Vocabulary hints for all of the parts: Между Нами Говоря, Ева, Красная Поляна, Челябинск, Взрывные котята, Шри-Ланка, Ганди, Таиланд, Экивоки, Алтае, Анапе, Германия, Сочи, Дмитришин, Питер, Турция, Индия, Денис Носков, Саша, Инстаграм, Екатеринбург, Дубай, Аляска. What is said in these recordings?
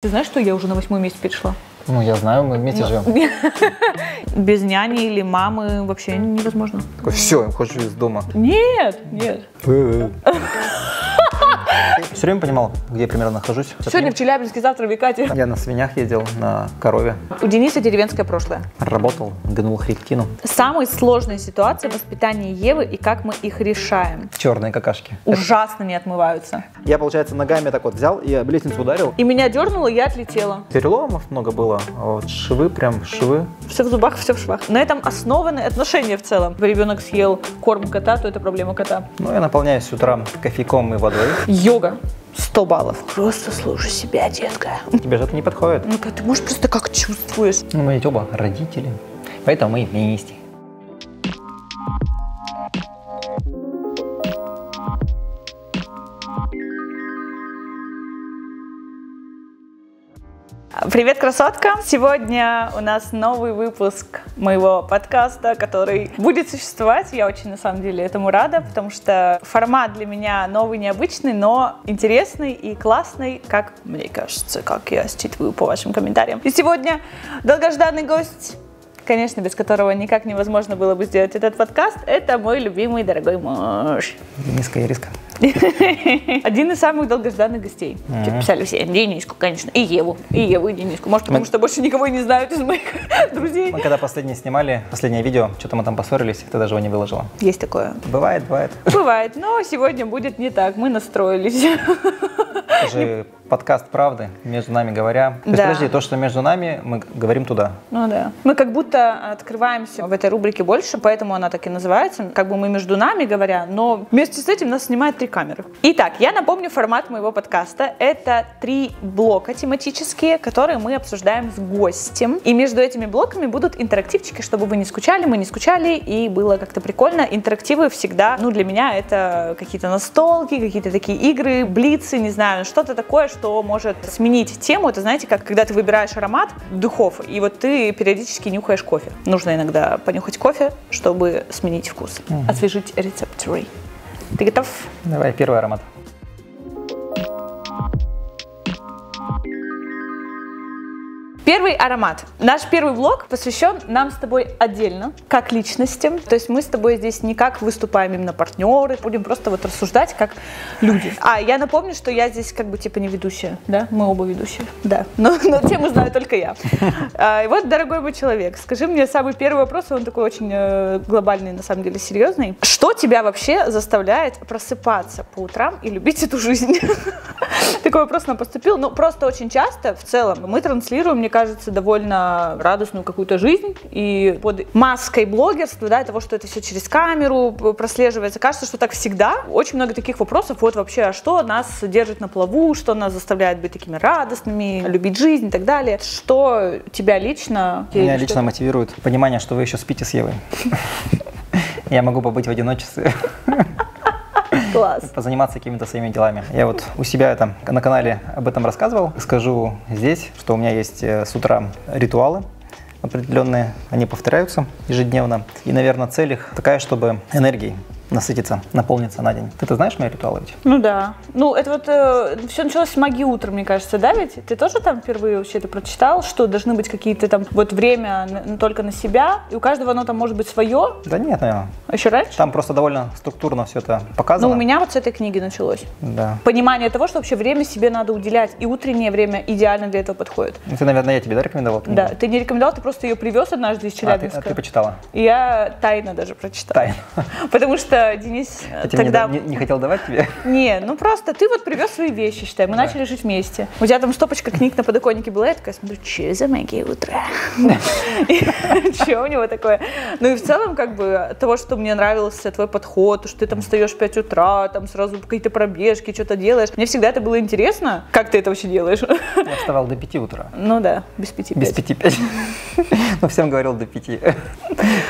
Ты знаешь, что я уже на 8-й месяц перешла? Ну, я знаю, мы вместе живем. Без няни или мамы вообще невозможно. Такой, все, я хочу из дома. Нет, нет. Все время понимал, где я примерно нахожусь. Сегодня в Челябинске, завтра в Екатеринбурге. Я на свинях ездил, на корове. У Дениса деревенское прошлое. Работал, гнул хребтину. Самые сложные ситуации в воспитании Евы и как мы их решаем. Черные какашки. Ужасно не отмываются. Я, получается, ногами так вот взял и об лестницу ударил. И меня дернуло, я отлетела. Переломов много было, вот швы, прям швы. Все в зубах, все в швах. На этом основаны отношения в целом. Если ребенок съел корм кота, то это проблема кота. Ну, я наполняюсь утром кофейком и водой. Йога. 100 баллов. Просто слушай себя, детка. Тебе же это не подходит. Ну, ты можешь просто как чувствуешь. Ну, мы ведь оба родители, поэтому мы вместе. Привет, красотка! Сегодня у нас новый выпуск моего подкаста, который будет существовать. Я очень, на самом деле, этому рада, потому что формат для меня новый, необычный, но интересный и классный, как мне кажется, как я считываю по вашим комментариям. И сегодня долгожданный гость, конечно, без которого никак невозможно было бы сделать этот подкаст, это мой любимый, дорогой муж. Дениска Ириска. Один из самых долгожданных гостей. Писали все Дениску, конечно, и Еву, и Дениску. Может, потому что больше никого не знают из моих друзей. Мы когда последнее снимали, последнее видео, что-то мы там поссорились, ты даже его не выложила. Есть такое. Бывает, но сегодня будет не так, мы настроились. Это же подкаст правды, между нами говоря. То есть, подожди, то, что между нами, мы говорим туда. Ну да. Мы как будто открываемся в этой рубрике больше, поэтому она так и называется. Как бы мы между нами говоря, но вместе с этим нас снимает 3 камеры. Итак, я напомню формат моего подкаста. Это 3 блока тематические, которые мы обсуждаем с гостем. И между этими блоками будут интерактивчики, чтобы вы не скучали, мы не скучали, и было как-то прикольно. Интерактивы всегда, ну для меня это какие-то настолки, какие-то такие игры, блицы, не знаю, что-то такое, что может сменить тему. Это, знаете, как когда ты выбираешь аромат духов, и вот ты периодически нюхаешь кофе. Нужно иногда понюхать кофе, чтобы сменить вкус, освежить рецепторы. Ты готов? Давай, первый аромат. Первый аромат. Наш первый блог посвящен нам с тобой отдельно, как личностям. То есть мы с тобой здесь не как выступаем именно партнеры, будем просто вот рассуждать как люди. А я напомню, что я здесь как бы типа не ведущая, да? Мы оба ведущие. Да, но тему знаю только я. И вот, дорогой мой человек, скажи мне самый первый вопрос, он такой очень глобальный, на самом деле серьезный. Что тебя вообще заставляет просыпаться по утрам и любить эту жизнь? Такой вопрос нам поступил. Ну, просто очень часто в целом мы транслируем, мне кажется, довольно радостную какую-то жизнь, и под маской блогерства, да, того, что это все через камеру прослеживается, кажется, что так всегда. Очень много таких вопросов, вот вообще, а что нас держит на плаву, что нас заставляет быть такими радостными, любить жизнь и так далее. Что тебя лично... Меня лично мотивирует понимание, что вы еще спите с Евой. Я могу побыть в одиночестве. Класс. Позаниматься какими-то своими делами. Я вот у себя там на канале об этом рассказывал. Скажу здесь, что у меня есть с утра ритуалы определенные. Они повторяются ежедневно. И, наверное, цель их такая, чтобы энергией насытиться, наполниться на день. Ты-то знаешь мои ритуалы ведь? Ну да. Ну это вот все началось с магии утра, мне кажется, да ведь? Ты тоже там впервые вообще это прочитал, что должны быть какие-то там вот время только на себя, и у каждого оно там может быть свое? Да нет, наверное. Еще раньше? Там просто довольно структурно все это показано. Ну у меня вот с этой книги началось. Да. Понимание того, что вообще время себе надо уделять, и утреннее время идеально для этого подходит. Ну, ты, наверное, я тебе, да, рекомендовал? Да, ты не рекомендовал, ты просто ее привез однажды из Челябинска. А ты почитала? Я тайно даже прочитала. Тайно. Потому что Денис тогда... Не хотел давать тебе? Не, ну просто ты вот привез свои вещи, считай, мы начали жить вместе. У тебя там стопочка книг на подоконнике была, я такая смотрю, че за магия утра? Че у него такое? Ну и в целом, как бы, того, что мне нравился твой подход, что ты там встаешь в 5 утра, там сразу какие-то пробежки, что-то делаешь. Мне всегда это было интересно, как ты это вообще делаешь. Я вставал до 5 утра. Ну да, без 5. Без 5-5. Ну всем говорил до 5.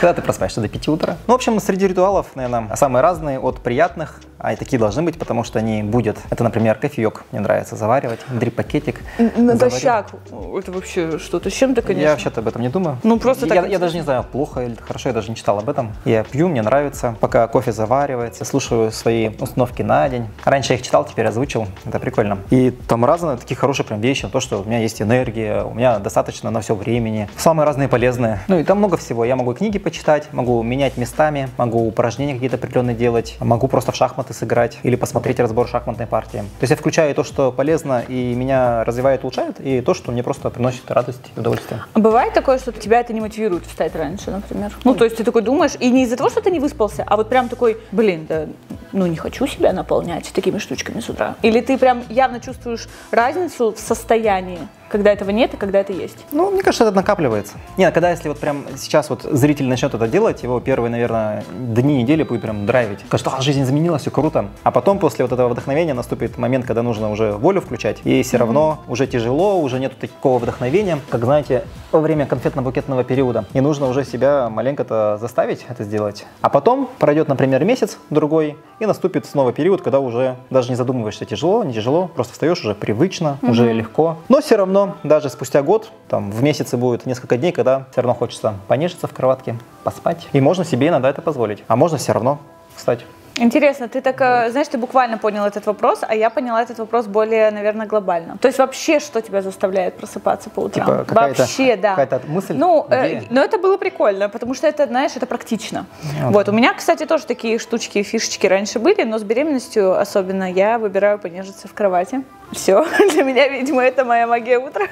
Когда ты просыпаешься до 5 утра? Ну, в общем, среди ритуалов, наверное, самые разные, от приятных А и такие должны быть, потому что они будут. Это, например, кофеек мне нравится заваривать, дрип-пакетик. Натощак. Это вообще что-то с чем-то, конечно. Я вообще-то об этом не думаю. Ну, просто я даже не знаю, плохо или хорошо, я даже не читал об этом. Я пью, мне нравится. Пока кофе заваривается, слушаю свои установки на день. Раньше я их читал, теперь озвучил. Это прикольно. И там разные такие хорошие прям вещи. То, что у меня есть энергия, у меня достаточно на все времени. Самые разные полезные. Ну и там много всего. Я могу книги почитать, могу менять местами, могу упражнения какие-то определенные делать, могу просто в шахматы сыграть или посмотреть разбор шахматной партии. То есть я включаю то, что полезно и меня развивает, улучшает, и то, что мне просто приносит радость и удовольствие. А бывает такое, что тебя это не мотивирует встать раньше, например? Ну, то есть ты такой думаешь, и не из-за того, что ты не выспался, а вот прям такой, блин, да, ну не хочу себя наполнять такими штучками с утра. Или ты прям явно чувствуешь разницу в состоянии, когда этого нет и когда это есть? Ну, мне кажется, это накапливается. Нет, когда если вот прям сейчас вот зритель начнет это делать, его первые, наверное, дни, недели будет прям драйвить. Кажется, что жизнь изменилась, все круто. А потом после вот этого вдохновения наступит момент, когда нужно уже волю включать. И все равно уже тяжело, уже нет такого вдохновения, как, знаете, во время конфетно-букетного периода. И нужно уже себя маленько-то заставить это сделать. А потом пройдет, например, месяц-другой, и наступит снова период, когда уже даже не задумываешься, тяжело, не тяжело, просто встаешь уже привычно, уже легко. Но все равно даже спустя год, там в месяце будет несколько дней, когда все равно хочется понежиться в кроватке, поспать. И можно себе иногда это позволить. А можно все равно встать. Интересно, ты так, знаешь, ты буквально понял этот вопрос, а я поняла этот вопрос более, наверное, глобально. То есть вообще, что тебя заставляет просыпаться по утрам? Типа вообще, да. Какая-то мысль? Ну, но это было прикольно, потому что это, знаешь, это практично. Вот, у меня, кстати, тоже такие штучки, фишечки раньше были, но с беременностью особенно я выбираю понежиться в кровати. Все, для меня, видимо, это моя магия утра.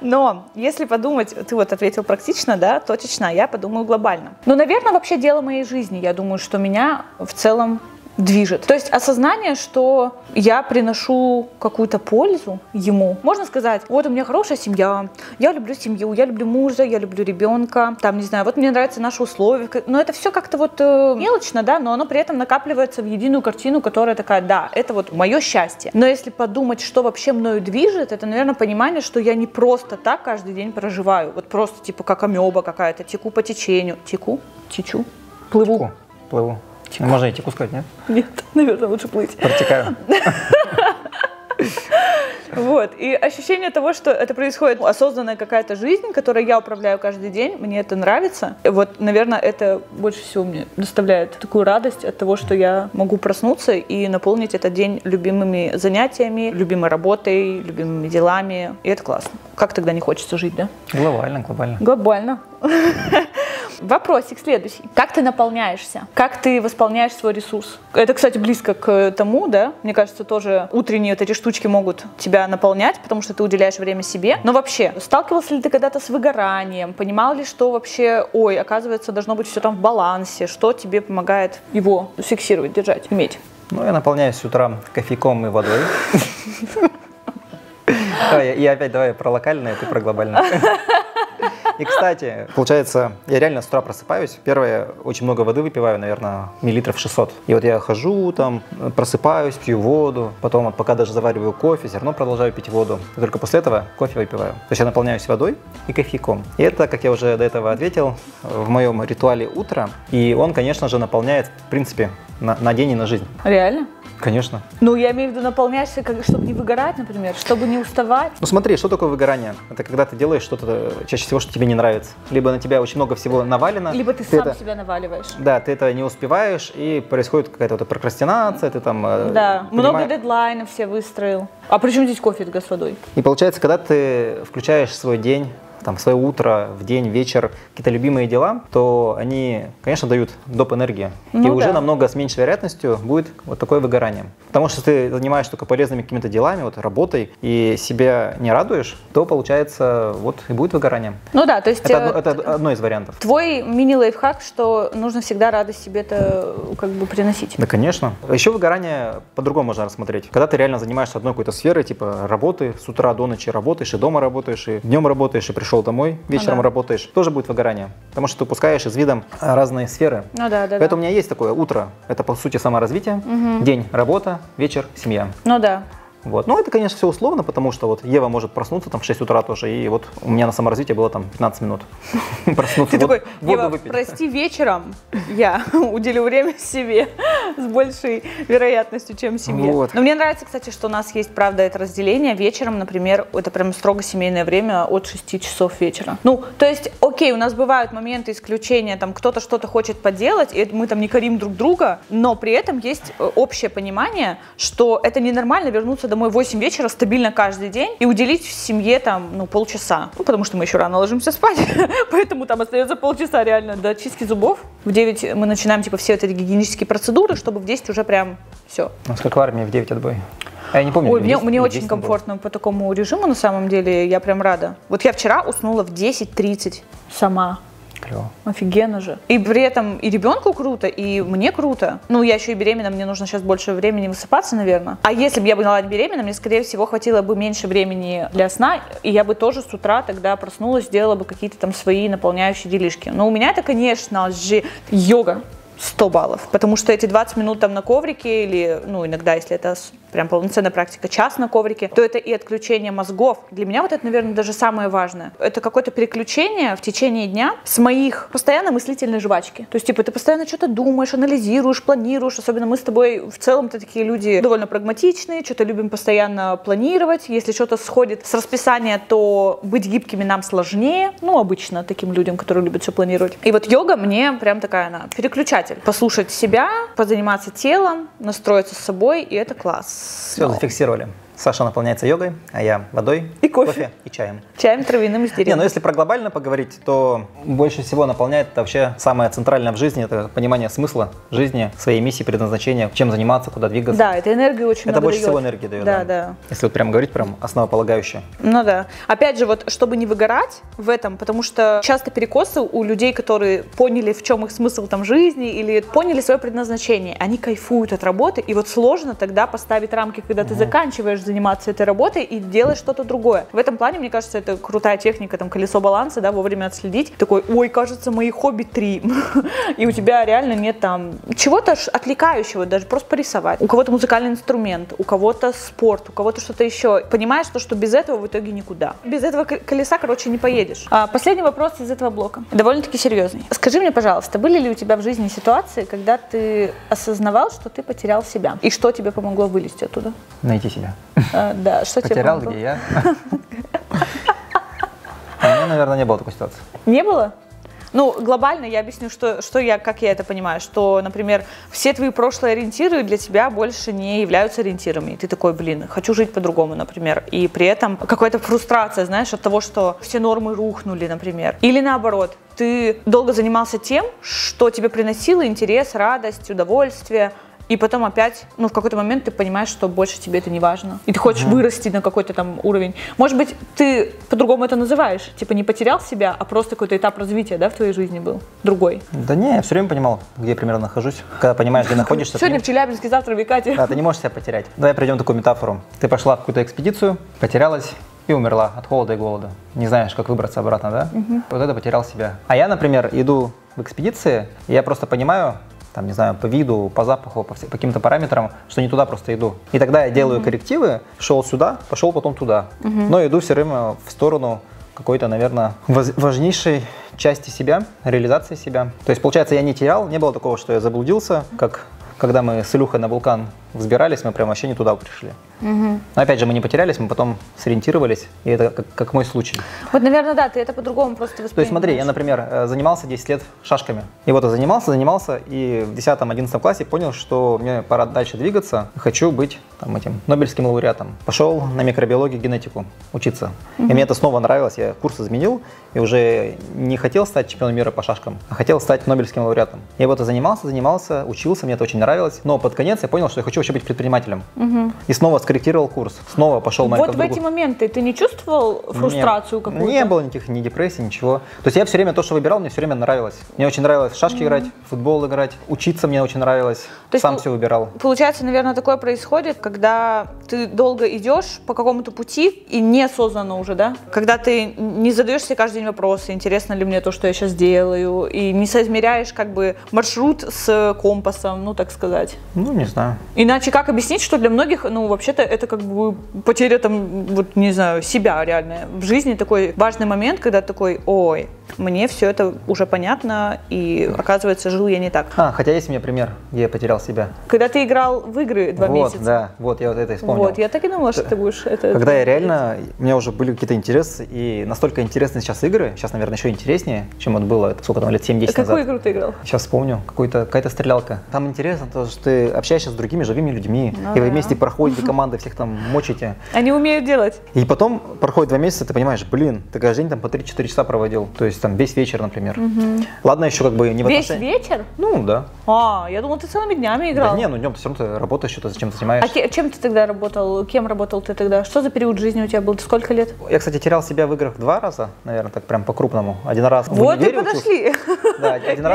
Но если подумать, ты вот ответил практично, да, точечно, я подумаю глобально. Но, наверное, вообще дело моей жизни, я думаю, что меня в целом движет. То есть осознание, что я приношу какую-то пользу ему. Можно сказать, вот у меня хорошая семья, я люблю семью, я люблю мужа, я люблю ребенка, там, не знаю, вот мне нравятся наши условия. Но это все как-то вот мелочно, да, но оно при этом накапливается в единую картину, которая такая, да, это вот мое счастье. Но если подумать, что вообще мною движет, это, наверное, понимание, что я не просто так каждый день проживаю. Вот просто типа как амеба какая-то, теку по течению. Теку? Течу? Плыву? Плыву. Можно идти кускать, нет? Нет, наверное, лучше плыть. Протекаю. Вот, и ощущение того, что это происходит осознанная какая-то жизнь, которой я управляю каждый день, мне это нравится. Вот, наверное, это больше всего мне доставляет такую радость от того, что я могу проснуться и наполнить этот день любимыми занятиями, любимой работой, любимыми делами, и это классно. Как тогда не хочется жить, да? Глобально, глобально. Глобально. Вопросик следующий. Как ты наполняешься? Как ты восполняешь свой ресурс? Это, кстати, близко к тому, да? Мне кажется, тоже утренние вот эти штучки могут тебя наполнять, потому что ты уделяешь время себе. Но вообще, сталкивался ли ты когда-то с выгоранием? Понимал ли, что вообще, ой, оказывается, должно быть все там в балансе? Что тебе помогает его фиксировать, держать, иметь? Ну, я наполняюсь с утра кофейком и водой. И опять давай про локальное, ты про глобальное. И, кстати, получается, я реально с утра просыпаюсь. Первое, очень много воды выпиваю, наверное, миллилитров 600. И вот я хожу там, просыпаюсь, пью воду. Потом, вот, пока даже завариваю кофе, все равно продолжаю пить воду. И только после этого кофе выпиваю. То есть я наполняюсь водой и кофейком. И это, как я уже до этого ответил, в моем ритуале утра. И он, конечно же, наполняет, в принципе, на день и на жизнь. Реально? Конечно. Ну, я имею в виду, наполняешься, как, чтобы не выгорать, например, чтобы не уставать. Ну, смотри, что такое выгорание? Это когда ты делаешь что-то, чаще всего, что тебе не нравится. Либо на тебя очень много всего навалено. Либо ты сам себя наваливаешь. Да, ты это не успеваешь, и происходит какая-то вот прокрастинация, ты там... Да, много дедлайнов все выстроил. А при чем здесь кофе с водой? И получается, когда ты включаешь свой день... там, свое утро, в день, вечер, какие-то любимые дела, то они, конечно, дают доп. Энергии. Ну, и да. Уже намного с меньшей вероятностью будет вот такое выгорание. Потому что ты занимаешься только полезными какими-то делами, вот работой, и себя не радуешь, то, получается, вот и будет выгорание. Ну да, то есть... Это одно из вариантов. Твой мини-лайфхак, что нужно всегда радость себе-то как бы приносить. Да, конечно. Еще выгорание по-другому можно рассмотреть. Когда ты реально занимаешься одной какой-то сферой, типа работы, с утра до ночи работаешь, и дома работаешь, и днем работаешь, и пришел домой, вечером работаешь, тоже будет выгорание, потому что ты упускаешь из вида разные сферы. Ну, да, да, поэтому у меня есть такое утро, это по сути саморазвитие, день работа, вечер семья. Ну да. Вот. Но это, конечно, все условно, потому что вот Ева может проснуться там в 6 утра тоже, и вот у меня на саморазвитии было там 15 минут проснуться. Ты такой, Ева, прости, вечером я уделю время себе с большей вероятностью, чем себе. Но мне нравится, кстати, что у нас есть, правда, это разделение. Вечером, например, это прям строго семейное время от 6 часов вечера. Ну, то есть, окей, у нас бывают моменты исключения, там кто-то что-то хочет поделать, и мы там не корим друг друга, но при этом есть общее понимание, что это ненормально вернуться домой в 8 вечера стабильно каждый день и уделить в семье там, ну, полчаса. Ну, потому что мы еще рано ложимся спать, поэтому там остается полчаса реально до чистки зубов. В 9 мы начинаем, типа, все эти гигиенические процедуры, чтобы в 10 уже прям все. У нас как в армии в 9 отбой. Я не помню. Ой, мне очень комфортно по такому режиму, на самом деле, я прям рада. Вот я вчера уснула в 10:30 сама. Клево. Офигенно же. И при этом и ребенку круто, и мне круто. Ну, я еще и беременна, мне нужно сейчас больше времени высыпаться, наверное. А если бы я была беременна, мне, скорее всего, хватило бы меньше времени для сна, и я бы тоже с утра тогда проснулась, сделала бы какие-то там свои наполняющие делишки. Но у меня это, конечно же, йога. 100 баллов, потому что эти 20 минут там на коврике или, ну, иногда, если это прям полноценная практика, час на коврике, то это и отключение мозгов. Для меня вот это, наверное, даже самое важное. Это какое-то переключение в течение дня с моих постоянно мыслительной жвачки. То есть, типа, ты постоянно что-то думаешь, анализируешь, планируешь. Особенно мы с тобой в целом-то такие люди довольно прагматичные, что-то любим постоянно планировать. Если что-то сходит с расписания, то быть гибкими нам сложнее. Ну, обычно таким людям, которые любят все планировать. И вот йога мне прям такая, она переключатель. Послушать себя, позаниматься телом, настроиться с собой, и это класс. Все, зафиксировали. Саша наполняется йогой, а я водой, и кофе и чаем. Чаем травяным из деревьев. Не, ну если про глобально поговорить, то больше всего наполняет вообще самое центральное в жизни, это понимание смысла жизни, своей миссии, предназначения, чем заниматься, куда двигаться. Да, это энергия очень много дает. Это больше всего энергии дает. Да, да. Если вот прям говорить, прям основополагающее. Ну да. Опять же, вот чтобы не выгорать в этом, потому что часто перекосы у людей, которые поняли, в чем их смысл там жизни, или поняли свое предназначение, они кайфуют от работы, и вот сложно тогда поставить рамки, когда ты заканчиваешь заниматься этой работой и делать что-то другое. В этом плане, мне кажется, это крутая техника, там, колесо баланса, да, вовремя отследить. Такой, ой, кажется, мои хобби 3. И у тебя реально нет там чего-то отвлекающего, даже просто порисовать. У кого-то музыкальный инструмент, у кого-то спорт, у кого-то что-то еще. Понимаешь, что без этого в итоге никуда. Без этого колеса, короче, не поедешь. Последний вопрос из этого блока. Довольно-таки серьезный. Скажи мне, пожалуйста, были ли у тебя в жизни ситуации, когда ты осознавал, что ты потерял себя? И что тебе помогло вылезти оттуда? Найти себя. Да, что потерял, тебе где я? У меня, наверное, не было такой ситуации. Не было? Ну, глобально я объясню, как я это понимаю, что, например, все твои прошлые ориентиры для тебя больше не являются ориентирами. И ты такой, блин, хочу жить по-другому, например. И при этом какая-то фрустрация, знаешь, от того, что все нормы рухнули, например. Или наоборот, ты долго занимался тем, что тебе приносило интерес, радость, удовольствие. И потом опять, ну, в какой-то момент ты понимаешь, что больше тебе это не важно. И ты хочешь вырасти на какой-то там уровень. Может быть, ты по-другому это называешь. Типа не потерял себя, а просто какой-то этап развития, да, в твоей жизни был? Другой. Да не, я все время понимал, где я примерно нахожусь. Когда понимаешь, где находишься. Сегодня в Челябинске, завтра в Екате. Да, ты не можешь себя потерять. Давай придем такую метафору. Ты пошла в какую-то экспедицию, потерялась и умерла от холода и голода. Не знаешь, как выбраться обратно, да? Вот это потерял себя. А я, например, иду в экспедиции, и я просто понимаю, там, не знаю, по виду, по запаху, по каким-то параметрам, что не туда просто иду. И тогда я делаю коррективы, шел сюда, пошел потом туда. Но иду все время в сторону какой-то, наверное, важнейшей части себя, реализации себя. То есть, получается, я не терял, не было такого, что я заблудился, как когда мы с Илюхой на вулкан взбирались, мы прям вообще не туда пришли. Но опять же, мы не потерялись, мы потом сориентировались, и это как мой случай. Вот, наверное, да, ты это по-другому просто воспринимаешь. То есть смотри, я, например, занимался 10 лет шашками. И вот я занимался, и в 10-11 классе понял, что мне пора дальше двигаться, хочу быть там, этим нобелевским лауреатом. Пошел на микробиологию, генетику учиться. И мне это снова нравилось, я курс изменил, и уже не хотел стать чемпионом мира по шашкам, а хотел стать нобелевским лауреатом. И вот я занимался, учился, мне это очень нравилось, но под конец я понял, что я хочу вообще быть предпринимателем. И снова скорректировал курс, снова пошел на это. Вот в эти моменты ты не чувствовал фрустрацию какую-то? Не было никаких ни депрессий, ничего. То есть я все время то, что выбирал, мне все время нравилось. Мне очень нравилось в шашки играть, в футбол играть, учиться мне очень нравилось. То есть, сам все выбирал. Получается, наверное, такое происходит, когда ты долго идешь по какому-то пути и неосознанно уже, да? Когда ты не задаешь себе каждый день вопросы, интересно ли мне то, что я сейчас делаю, и не соизмеряешь как бы маршрут с компасом, ну так сказать. Ну, не знаю. И Иначе как объяснить, что для многих, ну, вообще-то, это как бы потеря там, вот, не знаю, себя реально. В жизни такой важный момент, когда такой, ой, мне все это уже понятно, и, оказывается, жил я не так. А, хотя есть у меня пример, где я потерял себя. Когда ты играл в игры два месяца. Да, вот, я вот это вспомнил. Вот, я так и думала, что ты будешь это... Когда я реально, у меня уже были какие-то интересы, и настолько интересны сейчас игры, сейчас, наверное, еще интереснее, чем это было, это сколько там, лет 7-10 назад. Какую игру ты играл? Сейчас вспомню, какая-то стрелялка. Там интересно то, что ты общаешься с другими живыми людьми, ну, и вы вместе проходите команды, всех там мочите. Они умеют делать. И потом проходит 2 месяца, ты понимаешь, блин, ты каждый день там по 3-4 часа проводил, то есть там весь вечер, например. Угу. Ладно, еще как бы не в отношении. Весь вечер? Ну, да. А, я думала, ты целыми днями играл. Да не, ну днем ты все равно ты работаешь, что-то зачем ты занимаешься. А чем ты тогда работал, кем работал ты тогда? Что за период жизни у тебя был, сколько лет? Я, кстати, терял себя в играх 2 раза, наверное, так прям по-крупному. Один раз в универе. Вот и подошли. Да, один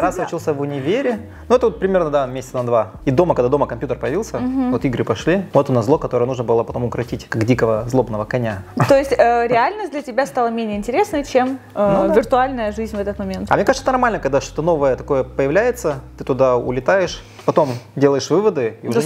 раз я учился в универе, ну это вот примерно, да, месяца на 2. И дома, когда дома компьютер появился, вот игры пошли, вот у нас зло, которое нужно было потом укротить, как дикого злобного коня. То есть реальность для тебя стала менее интересной, чем виртуальная жизнь в этот момент? А мне кажется, нормально, когда что-то новое такое появляется, ты туда улетаешь, потом делаешь выводы и, да,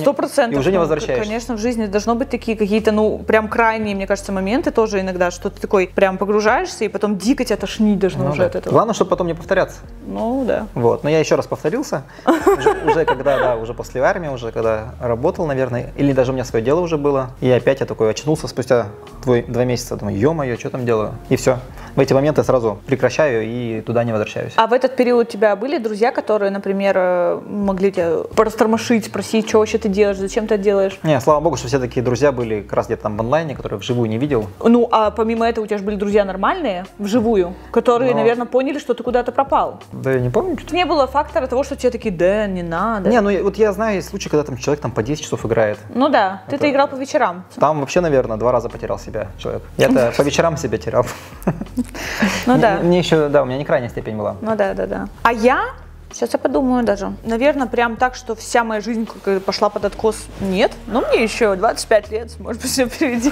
уже не возвращаешься. Конечно, в жизни должно быть такие какие-то, ну, прям крайние, мне кажется, моменты тоже иногда, что ты такой прям погружаешься, и потом дико тебя тошнить должно уже от этого. Главное, чтобы потом не повторяться. Ну, да. Вот, но я еще раз повторился, уже когда, да, уже после армии, уже когда работал, наверное, или даже у меня свое дело уже было, и опять я такой очнулся спустя 2 месяца, думаю, ё-моё, что там делаю? И все. В эти моменты я сразу прекращаю и туда не возвращаюсь. А в этот период у тебя были друзья, которые, например, могли тебя растормошить, спросить, что вообще ты делаешь, зачем ты делаешь? Не, слава богу, что все такие друзья были как раз где-то там в онлайне, которые вживую не видел. Ну, а помимо этого у тебя же были друзья нормальные, вживую, которые, наверное, поняли, что ты куда-то пропал. Да я не помню. Не было фактора того, что тебе такие, да, не надо. Не, ну вот я знаю случаи, когда там человек там по 10 часов играет. Ну да, ты-то играл по вечерам. Там вообще, наверное, 2 раза потерял себя человек. Я-то по вечерам себя терял. Ну да. Мне еще, да, у меня не крайняя степень была. Ну да, да, да. А я... Сейчас я подумаю даже. Наверное, прям так, что вся моя жизнь пошла под откос. Нет. Но мне еще 25 лет, может быть, все впереди.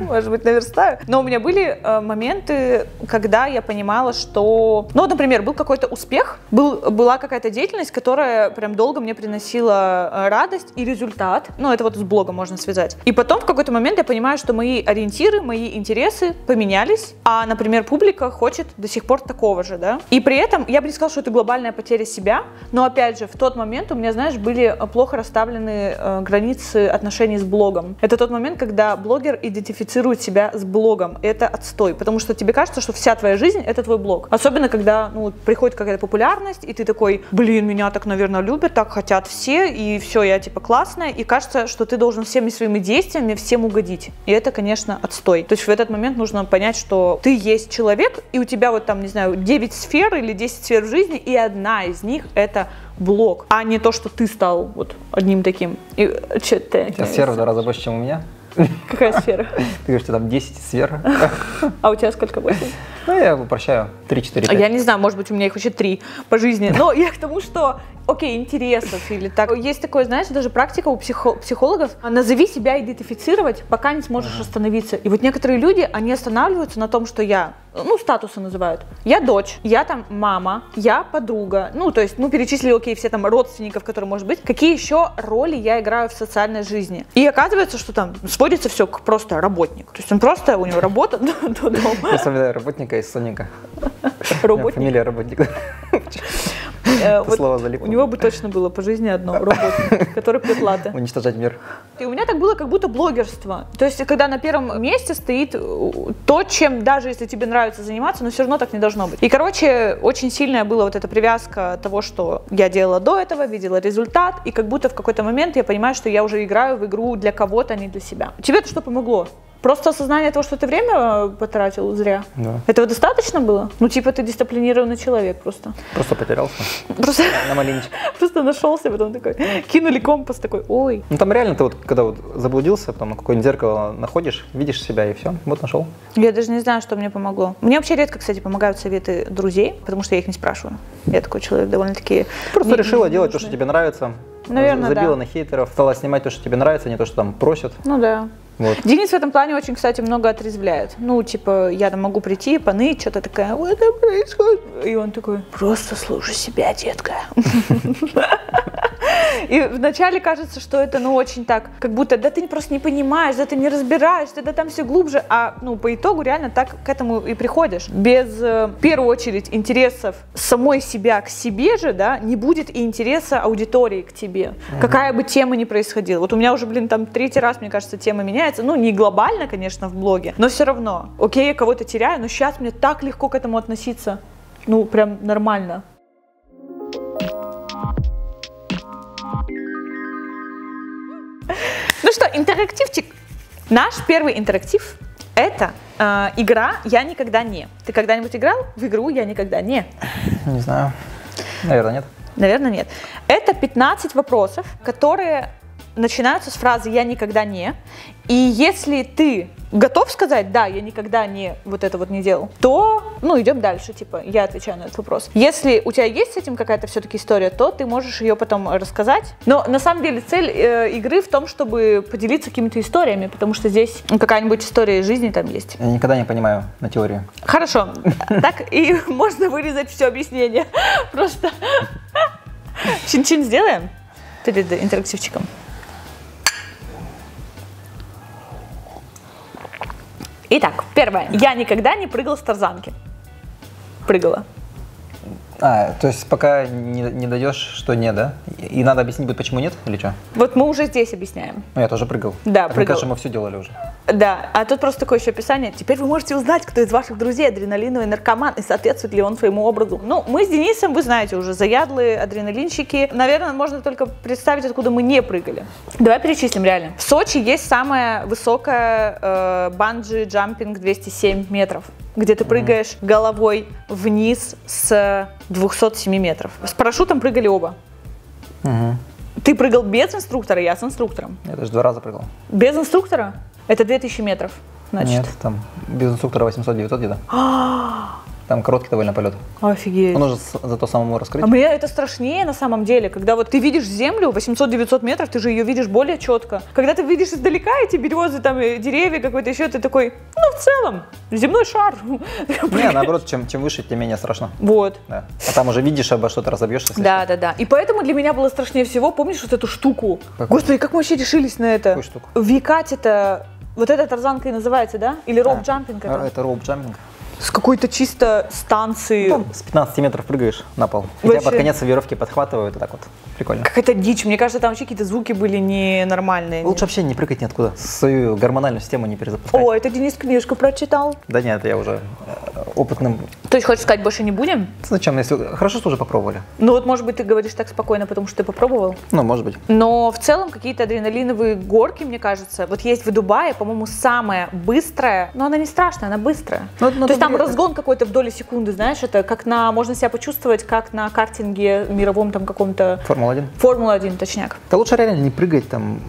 Может быть, наверстаю. Но у меня были моменты, когда я понимала, что... Ну, например, был какой-то успех, была какая-то деятельность, которая прям долго мне приносила радость и результат. Ну, это вот с блогом можно связать. И потом в какой-то момент я понимаю, что мои ориентиры, мои интересы поменялись. А, например, публика хочет до сих пор такого же, да? И при этом я бы не сказала, что это глобальная потеря себя, но опять же в тот момент у меня, знаешь, были плохо расставлены границы отношений с блогом. Это тот момент, когда блогер идентифицирует себя с блогом, это отстой, потому что тебе кажется, что вся твоя жизнь это твой блог, особенно когда, ну, приходит какая-то популярность и ты такой, блин, меня так, наверное, любят, так хотят все и все, я типа классная, и кажется, что ты должен всеми своими действиями всем угодить, и это, конечно, отстой. То есть в этот момент нужно понять, что ты есть человек и у тебя вот там, не знаю, 9 сфер или 10 сфер в жизни, и одна из них это блог, а не то, что ты стал вот одним таким. И что-то... У тебя сфера в 2 раза больше, чем у меня. Какая сфера? Ты говоришь, что там 10 сфер. А у тебя сколько больше? Ну, я упрощаю. 3-4. Я не знаю, может быть, у меня их вообще 3 по жизни. Но я к тому, что, окей, интересов или так. Есть такое, знаешь, даже практика у психологов. Назови себя идентифицировать, пока не сможешь остановиться. И вот некоторые люди, они останавливаются на том, что я, ну, статусы называют. Я дочь, я там мама, я подруга. Ну, то есть, ну, перечислили, окей, все там родственников, которые может быть. Какие еще роли я играю в социальной жизни? И оказывается, что там сводится все к просто работник. То есть он просто, у него работа до дома. Я вспоминаю работника из Соника. Работник? Фамилия работника. Вот у него бы точно было по жизни одно, работник, который пьет латте. Уничтожать мир. И у меня так было, как будто блогерство. То есть, когда на первом месте стоит то, чем даже если тебе нравится заниматься, но все равно так не должно быть. И, короче, очень сильная была вот эта привязка того, что я делала до этого, видела результат, и как будто в какой-то момент я понимаю, что я уже играю в игру для кого-то, а не для себя. Тебе это что помогло? Просто осознание того, что ты время потратил зря. Да. Этого достаточно было? Ну, типа, ты дисциплинированный человек просто. Просто потерялся. Просто на маленечко. Просто нашелся, потом такой, кинули компас, такой, ой. Ну, там реально ты вот, когда вот заблудился, потом на какое-нибудь зеркало находишь, видишь себя и все, вот нашел. Я даже не знаю, что мне помогло. Мне вообще редко, кстати, помогают советы друзей, потому что я их не спрашиваю. Я такой человек довольно-таки... Просто решила делать то, что тебе нравится. Наверное, да. Забила на хейтеров, стала снимать то, что тебе нравится, не то, что там просят. Ну, да. Вот. Денис в этом плане очень, кстати, много отрезвляет. Ну, типа, я там могу прийти, поныть, что-то такая, вот это происходит. И он такой, просто слушай себя, детка. И вначале кажется, что это, ну, очень так, как будто, да ты просто не понимаешь, да ты не разбираешься, да там все глубже, а, ну, по итогу реально так к этому и приходишь. Без, в первую очередь, интересов самой себя к себе же, да, не будет и интереса аудитории к тебе, какая бы тема ни происходила. Вот у меня уже, блин, там третий раз, мне кажется, тема меняется, ну, не глобально, конечно, в блоге, но все равно, окей, я кого-то теряю, но сейчас мне так легко к этому относиться, ну, прям нормально. Ну что, интерактивчик. Наш первый интерактив – это игра «Я никогда не». Ты когда-нибудь играл в игру «Я никогда не»? Не знаю. Наверное, нет. Наверное, нет. Это 15 вопросов, которые начинаются с фразы «Я никогда не». И если ты готов сказать «Да, я никогда не вот это вот не делал», то, ну, идем дальше, типа, я отвечаю на этот вопрос. Если у тебя есть с этим какая-то все-таки история, то ты можешь ее потом рассказать. Но на самом деле цель игры в том, чтобы поделиться какими-то историями, потому что здесь какая-нибудь история жизни там есть. Я никогда не понимаю на теории. Хорошо, так и можно вырезать все объяснение. Просто чин-чин сделаем перед интерактивчиком. Итак, первое. Я никогда не прыгала с тарзанки. Прыгала. А, то есть пока не даешь, что не, да? И надо объяснить будет, почему нет, или что? Вот мы уже здесь объясняем. Ну, я тоже прыгал. Да, прыгал. Потому что мы все делали уже. Да, а тут просто такое еще описание. Теперь вы можете узнать, кто из ваших друзей адреналиновый наркоман и соответствует ли он своему образу. Ну, мы с Денисом, вы знаете уже, заядлые адреналинщики. Наверное, можно только представить, откуда мы не прыгали. Давай перечислим реально. В Сочи есть самая высокая банджи-джампинг 207 метров. Где ты прыгаешь головой вниз с 207 метров. С парашютом прыгали оба. Ты прыгал без инструктора, я с инструктором. Я даже 2 раза прыгал. Без инструктора? Это 2000 метров, значит. Нет, там без инструктора 800-900 где-то. Там короткий довольно полет. Офигеть. Он уже зато самому раскрыть. А мне это страшнее на самом деле, когда вот ты видишь землю 800-900 метров, ты же ее видишь более четко. Когда ты видишь издалека эти березы, там деревья какой-то еще, ты такой, ну в целом, земной шар. Не, наоборот, чем выше, тем менее страшно. Вот. Да. А там уже видишь, обо что-то разобьешься. Да. И поэтому для меня было страшнее всего, помнишь вот эту штуку? Какую? Господи, как мы вообще решились на это? Какую штуку? В Екате-то, вот эта тарзанка и называется, да? Или роуп-джампинг? Это роуп-джампинг. С какой-то чисто станции. Ну, с 15 метров прыгаешь на пол. Вообще. И тебя под конец веревки подхватывают, и так вот. Прикольно. Какая-то дичь. Мне кажется, там вообще какие-то звуки были ненормальные. Лучше вообще не прыгать ниоткуда. Свою гормональную систему не перезапускать. О, это Денис книжку прочитал. Да нет, я уже опытным. То есть, хочешь сказать, больше не будем? Зачем? Если... Хорошо, что уже попробовали. Ну вот, может быть, ты говоришь так спокойно, потому что ты попробовал. Ну, может быть. Но в целом какие-то адреналиновые горки, мне кажется. Вот есть в Дубае, по-моему, самая быстрая. Но она не страшная, она быстрая. Ну, то есть там разгон какой-то в доли секунды, знаешь, это как на, можно себя почувствовать, как на картинге мировом там каком-то... Формула-1. Формула-1, точняк. Да лучше реально не прыгать, там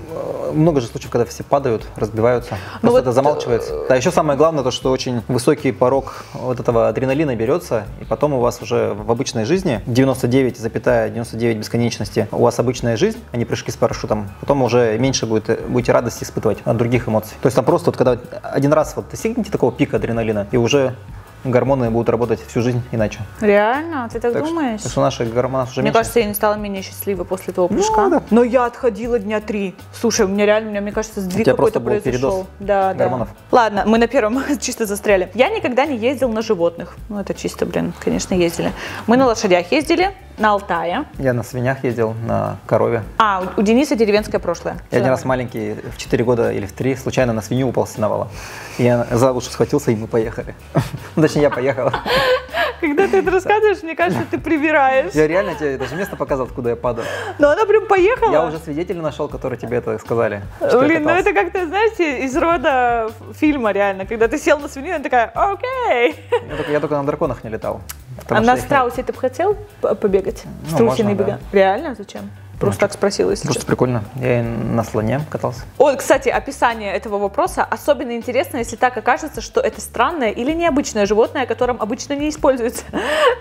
много же случаев, когда все падают, разбиваются, ну вот это замалчивается. Да, еще самое главное то, что очень высокий порог вот этого адреналина берется, и потом у вас уже в обычной жизни 99,99 бесконечности, у вас обычная жизнь, а не прыжки с парашютом, потом уже меньше будете радости испытывать от других эмоций. То есть там просто вот когда один раз вот достигнете такого пика адреналина, и уже гормоны будут работать всю жизнь иначе. Реально? Ты так думаешь? Что наши гормоны уже меньше. Мне кажется, я не стала менее счастливой после того прыжка. Ну, да. Но я отходила дня 3. Слушай, у меня реально, мне кажется, сдвиг какой-то произошел. Да, гормонов. Да. Ладно, мы на первом чисто застряли. Я никогда не ездил на животных. Ну, это чисто, блин, конечно, ездили. Мы на лошадях ездили, на Алтае. Я на свинях ездил, на корове. А, у Дениса деревенское прошлое. Я один раз маленький, в 4 года или в 3, случайно на свинью упал с сеновала. Я за лучше схватился, и мы поехали. Я поехала. Когда ты это рассказываешь, мне кажется, ты привираешь. Я реально тебе даже место показал, откуда я падал. Но она прям поехала. Я уже свидетеля нашел, которые тебе это сказали. Блин, ну это как-то, знаете, из рода фильма реально. Когда ты сел на свинью, она такая, окей. Я только на драконах не летал. А на страусе ты бы хотел побегать? Страусиные бега? Реально? Зачем? Просто так спросила, если честно. Просто прикольно. Я и на слоне катался. Ой, кстати, описание этого вопроса особенно интересно, если так окажется, что это странное или необычное животное, которым обычно не используются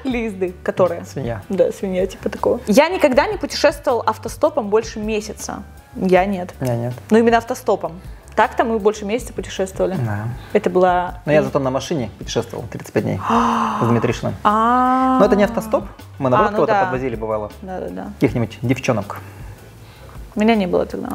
лизды, которые... Свинья. Да, свинья, типа такого. Я никогда не путешествовал автостопом больше месяца. Я нет. Я нет. Ну, именно автостопом. Так-то мы больше месяца путешествовали. Да. Это была... Но я зато на машине путешествовал 35 дней в Дмитришино. Но это не автостоп. Мы, наоборот, кого-то подвозили, бывало. Да-да-да. Каких-нибудь девчонок. Меня не было тогда.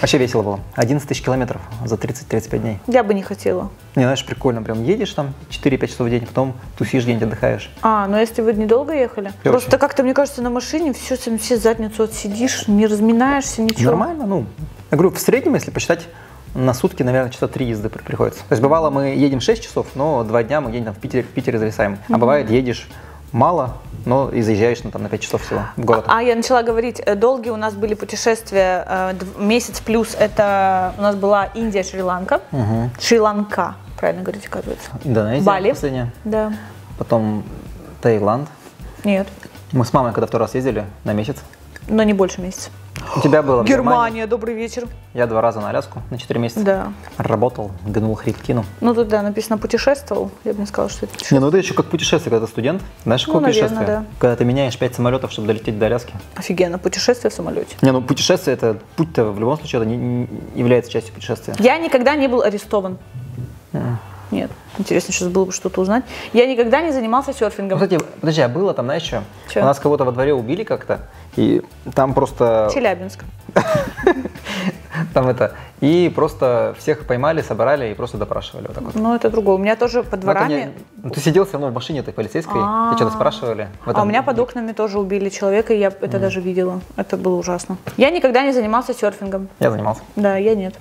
Вообще весело было. 11 тысяч километров за 30-35 дней. Я бы не хотела. Не, знаешь, прикольно. Прям едешь там 4-5 часов в день, потом тусишь где-нибудь, отдыхаешь. А, ну если вы недолго ехали? Просто как-то, мне кажется, на машине все задницу отсидишь, не разминаешься, ничего. Нормально, ну. Я говорю, в среднем, если посчитать, на сутки, наверное, часа 3 езды приходится. То есть бывало, мы едем 6 часов, но 2 дня мы где-нибудь в Питере зависаем. А бывает, едешь мало, но и заезжаешь на 5 часов всего в город. Я начала говорить, долгие у нас были путешествия, месяц плюс, это у нас была Индия, Шри-Ланка, Шри-Ланка, правильно говорить, оказывается. Индонезия, Бали. Последняя. Да. Потом Таиланд. Нет. Мы с мамой когда второй раз ездили на месяц. Но не больше месяца. У тебя было Германия, добрый вечер. Я 2 раза на Аляску на 4 месяца. Да. Работал, гнул хребтину. Ну тут, да, написано путешествовал. Я бы не сказала, что это путешествие. Не, ну это еще как путешествие, когда ты студент. Знаешь, какое путешествие? Да. Когда ты меняешь 5 самолетов, чтобы долететь до Аляски. Офигенно, путешествие в самолете. Не, ну путешествие, это путь-то в любом случае, это не является частью путешествия. Я никогда не был арестован. Нет, интересно, сейчас было бы что-то узнать. Я никогда не занимался серфингом. Кстати, подожди, а было там, знаешь, что? У нас кого-то во дворе убили как-то, и там просто... Челябинск. Там это... И просто всех поймали, собрали и просто допрашивали. Вот так вот. Ну, это другое. У меня тоже под дворами... Ну, ты сидел все равно в машине этой полицейской, тебя что-то спрашивали. А у меня под окнами тоже убили человека, и я это даже видела. Это было ужасно. Я никогда не занимался серфингом. Я занимался. Да, я нет.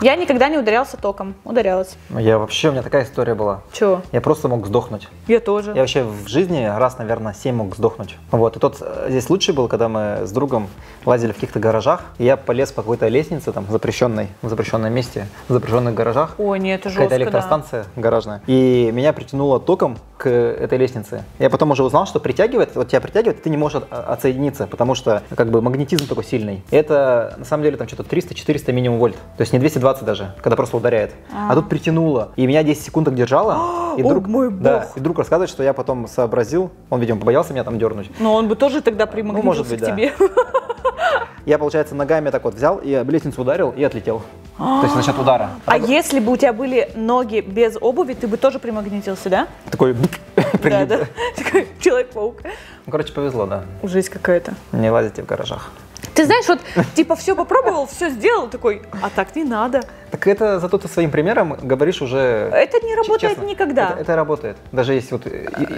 Я никогда не ударялся током. Ударялась. Я вообще, у меня такая история была. Чего? Я просто мог сдохнуть. Я тоже. Я вообще в жизни раз, наверное, 7 мог сдохнуть. Вот. И тот здесь случай был, когда мы с другом лазили в каких-то гаражах, и я полез по какой-то лестнице, там, запрещенной. В запрещенном месте, в запрещенных гаражах. О, нет, это жестко, какая-то электростанция гаражная. И меня притянуло током к этой лестнице. Я потом уже узнал, что притягивает, вот тебя притягивает, и ты не можешь отсоединиться, потому что как бы магнетизм такой сильный. И это на самом деле там что-то 300-400 минимум вольт. То есть не 220 даже, когда просто ударяет. А тут притянуло. И меня 10 секунд держало. И друг, мой бог. Да, и друг рассказывает, что я потом сообразил. Он, видимо, побоялся меня там дернуть. Но он бы тоже тогда примагнитился к тебе. Я, получается, ногами так вот взял, и об лестницу ударил, и отлетел. То есть насчет удара. А если бы у тебя были ноги без обуви, ты бы тоже примагнитился, да? Такой прилип. Да, да. Человек-паук. Ну, короче, повезло, да. Жесть какая-то. Не лазите в гаражах. Ты знаешь, вот, типа, все попробовал, все сделал, такой, а так не надо. Так это зато ты своим примером говоришь уже... Это не работает честно. Никогда. Это работает, даже если вот...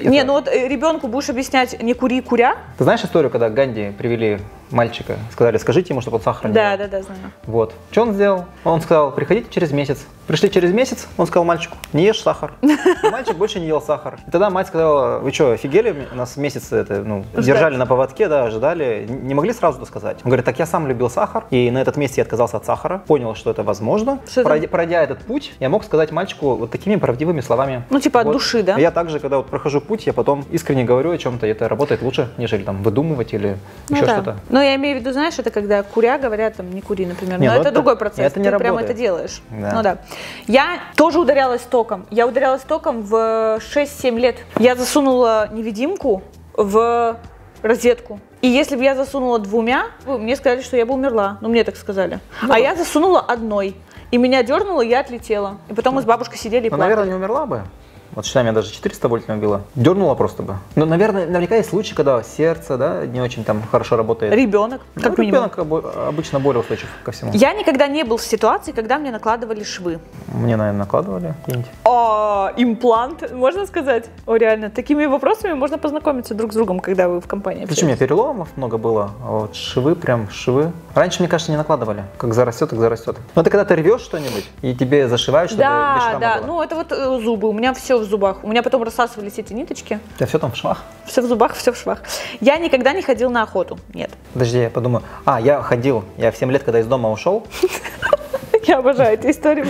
Не, ну вот ребенку будешь объяснять, не кури, куря. Ты знаешь историю, когда Ганди привели мальчика, сказали, скажите ему, чтобы он сахар не ел? Да, да, да, знаю. Вот. Что он сделал? Он сказал, приходите через месяц. Пришли через месяц, он сказал мальчику, не ешь сахар. Мальчик больше не ел сахар. И тогда мать сказала, вы что, офигели? Нас месяц держали на поводке, да, ожидали, не могли сразу сказать. Он говорит, так я сам любил сахар, и на этот месяц я отказался от сахара, понял, что это возможно. Пройдя этот путь, я мог сказать мальчику вот такими правдивыми словами. Ну, типа вот. От души, да? Я также, когда вот прохожу путь, я потом искренне говорю о чем-то, и это работает лучше, нежели там выдумывать или еще что-то. Ну, я имею в виду, знаешь, это когда куря говорят, там, не кури, например. Но это другой процесс, это не работает. Прямо это делаешь. Да. Ну да. Я тоже ударялась током. Я ударялась током в 6-7 лет. Я засунула невидимку в розетку. И если бы я засунула 2, мне сказали, что я бы умерла. Ну, мне так сказали. Ну, я засунула 1. И меня дернуло, я отлетела. И потом мы с бабушкой сидели и плакали. Наверное, не умерла бы. Вот считай, меня даже 400 вольт не убило. Дернула просто бы. Но, наверное, наверняка есть случаи, когда сердце, да, не очень там хорошо работает. Ребенок, как минимум. Ребенок обычно более устойчив ко всему. Я никогда не был в ситуации, когда мне накладывали швы. Мне, наверное, накладывали какие-нибудь. Имплант, можно сказать? Реально, такими вопросами можно познакомиться друг с другом, когда вы в компании. Причем у меня переломов много было, а вот швы, прям швы. Раньше, мне кажется, не накладывали. Как зарастет, так зарастет. Но это когда ты рвешь что-нибудь, и тебе зашивают, чтобы без шрама было. Ну это вот зубы, у меня все в зубах. У меня потом рассасывались эти ниточки. У тебя все там в швах? Все в зубах, все в швах. Я никогда не ходил на охоту. Нет. Подожди, я подумаю. Я ходил. Я в 7 лет, когда из дома ушел. Я обожаю эту историю.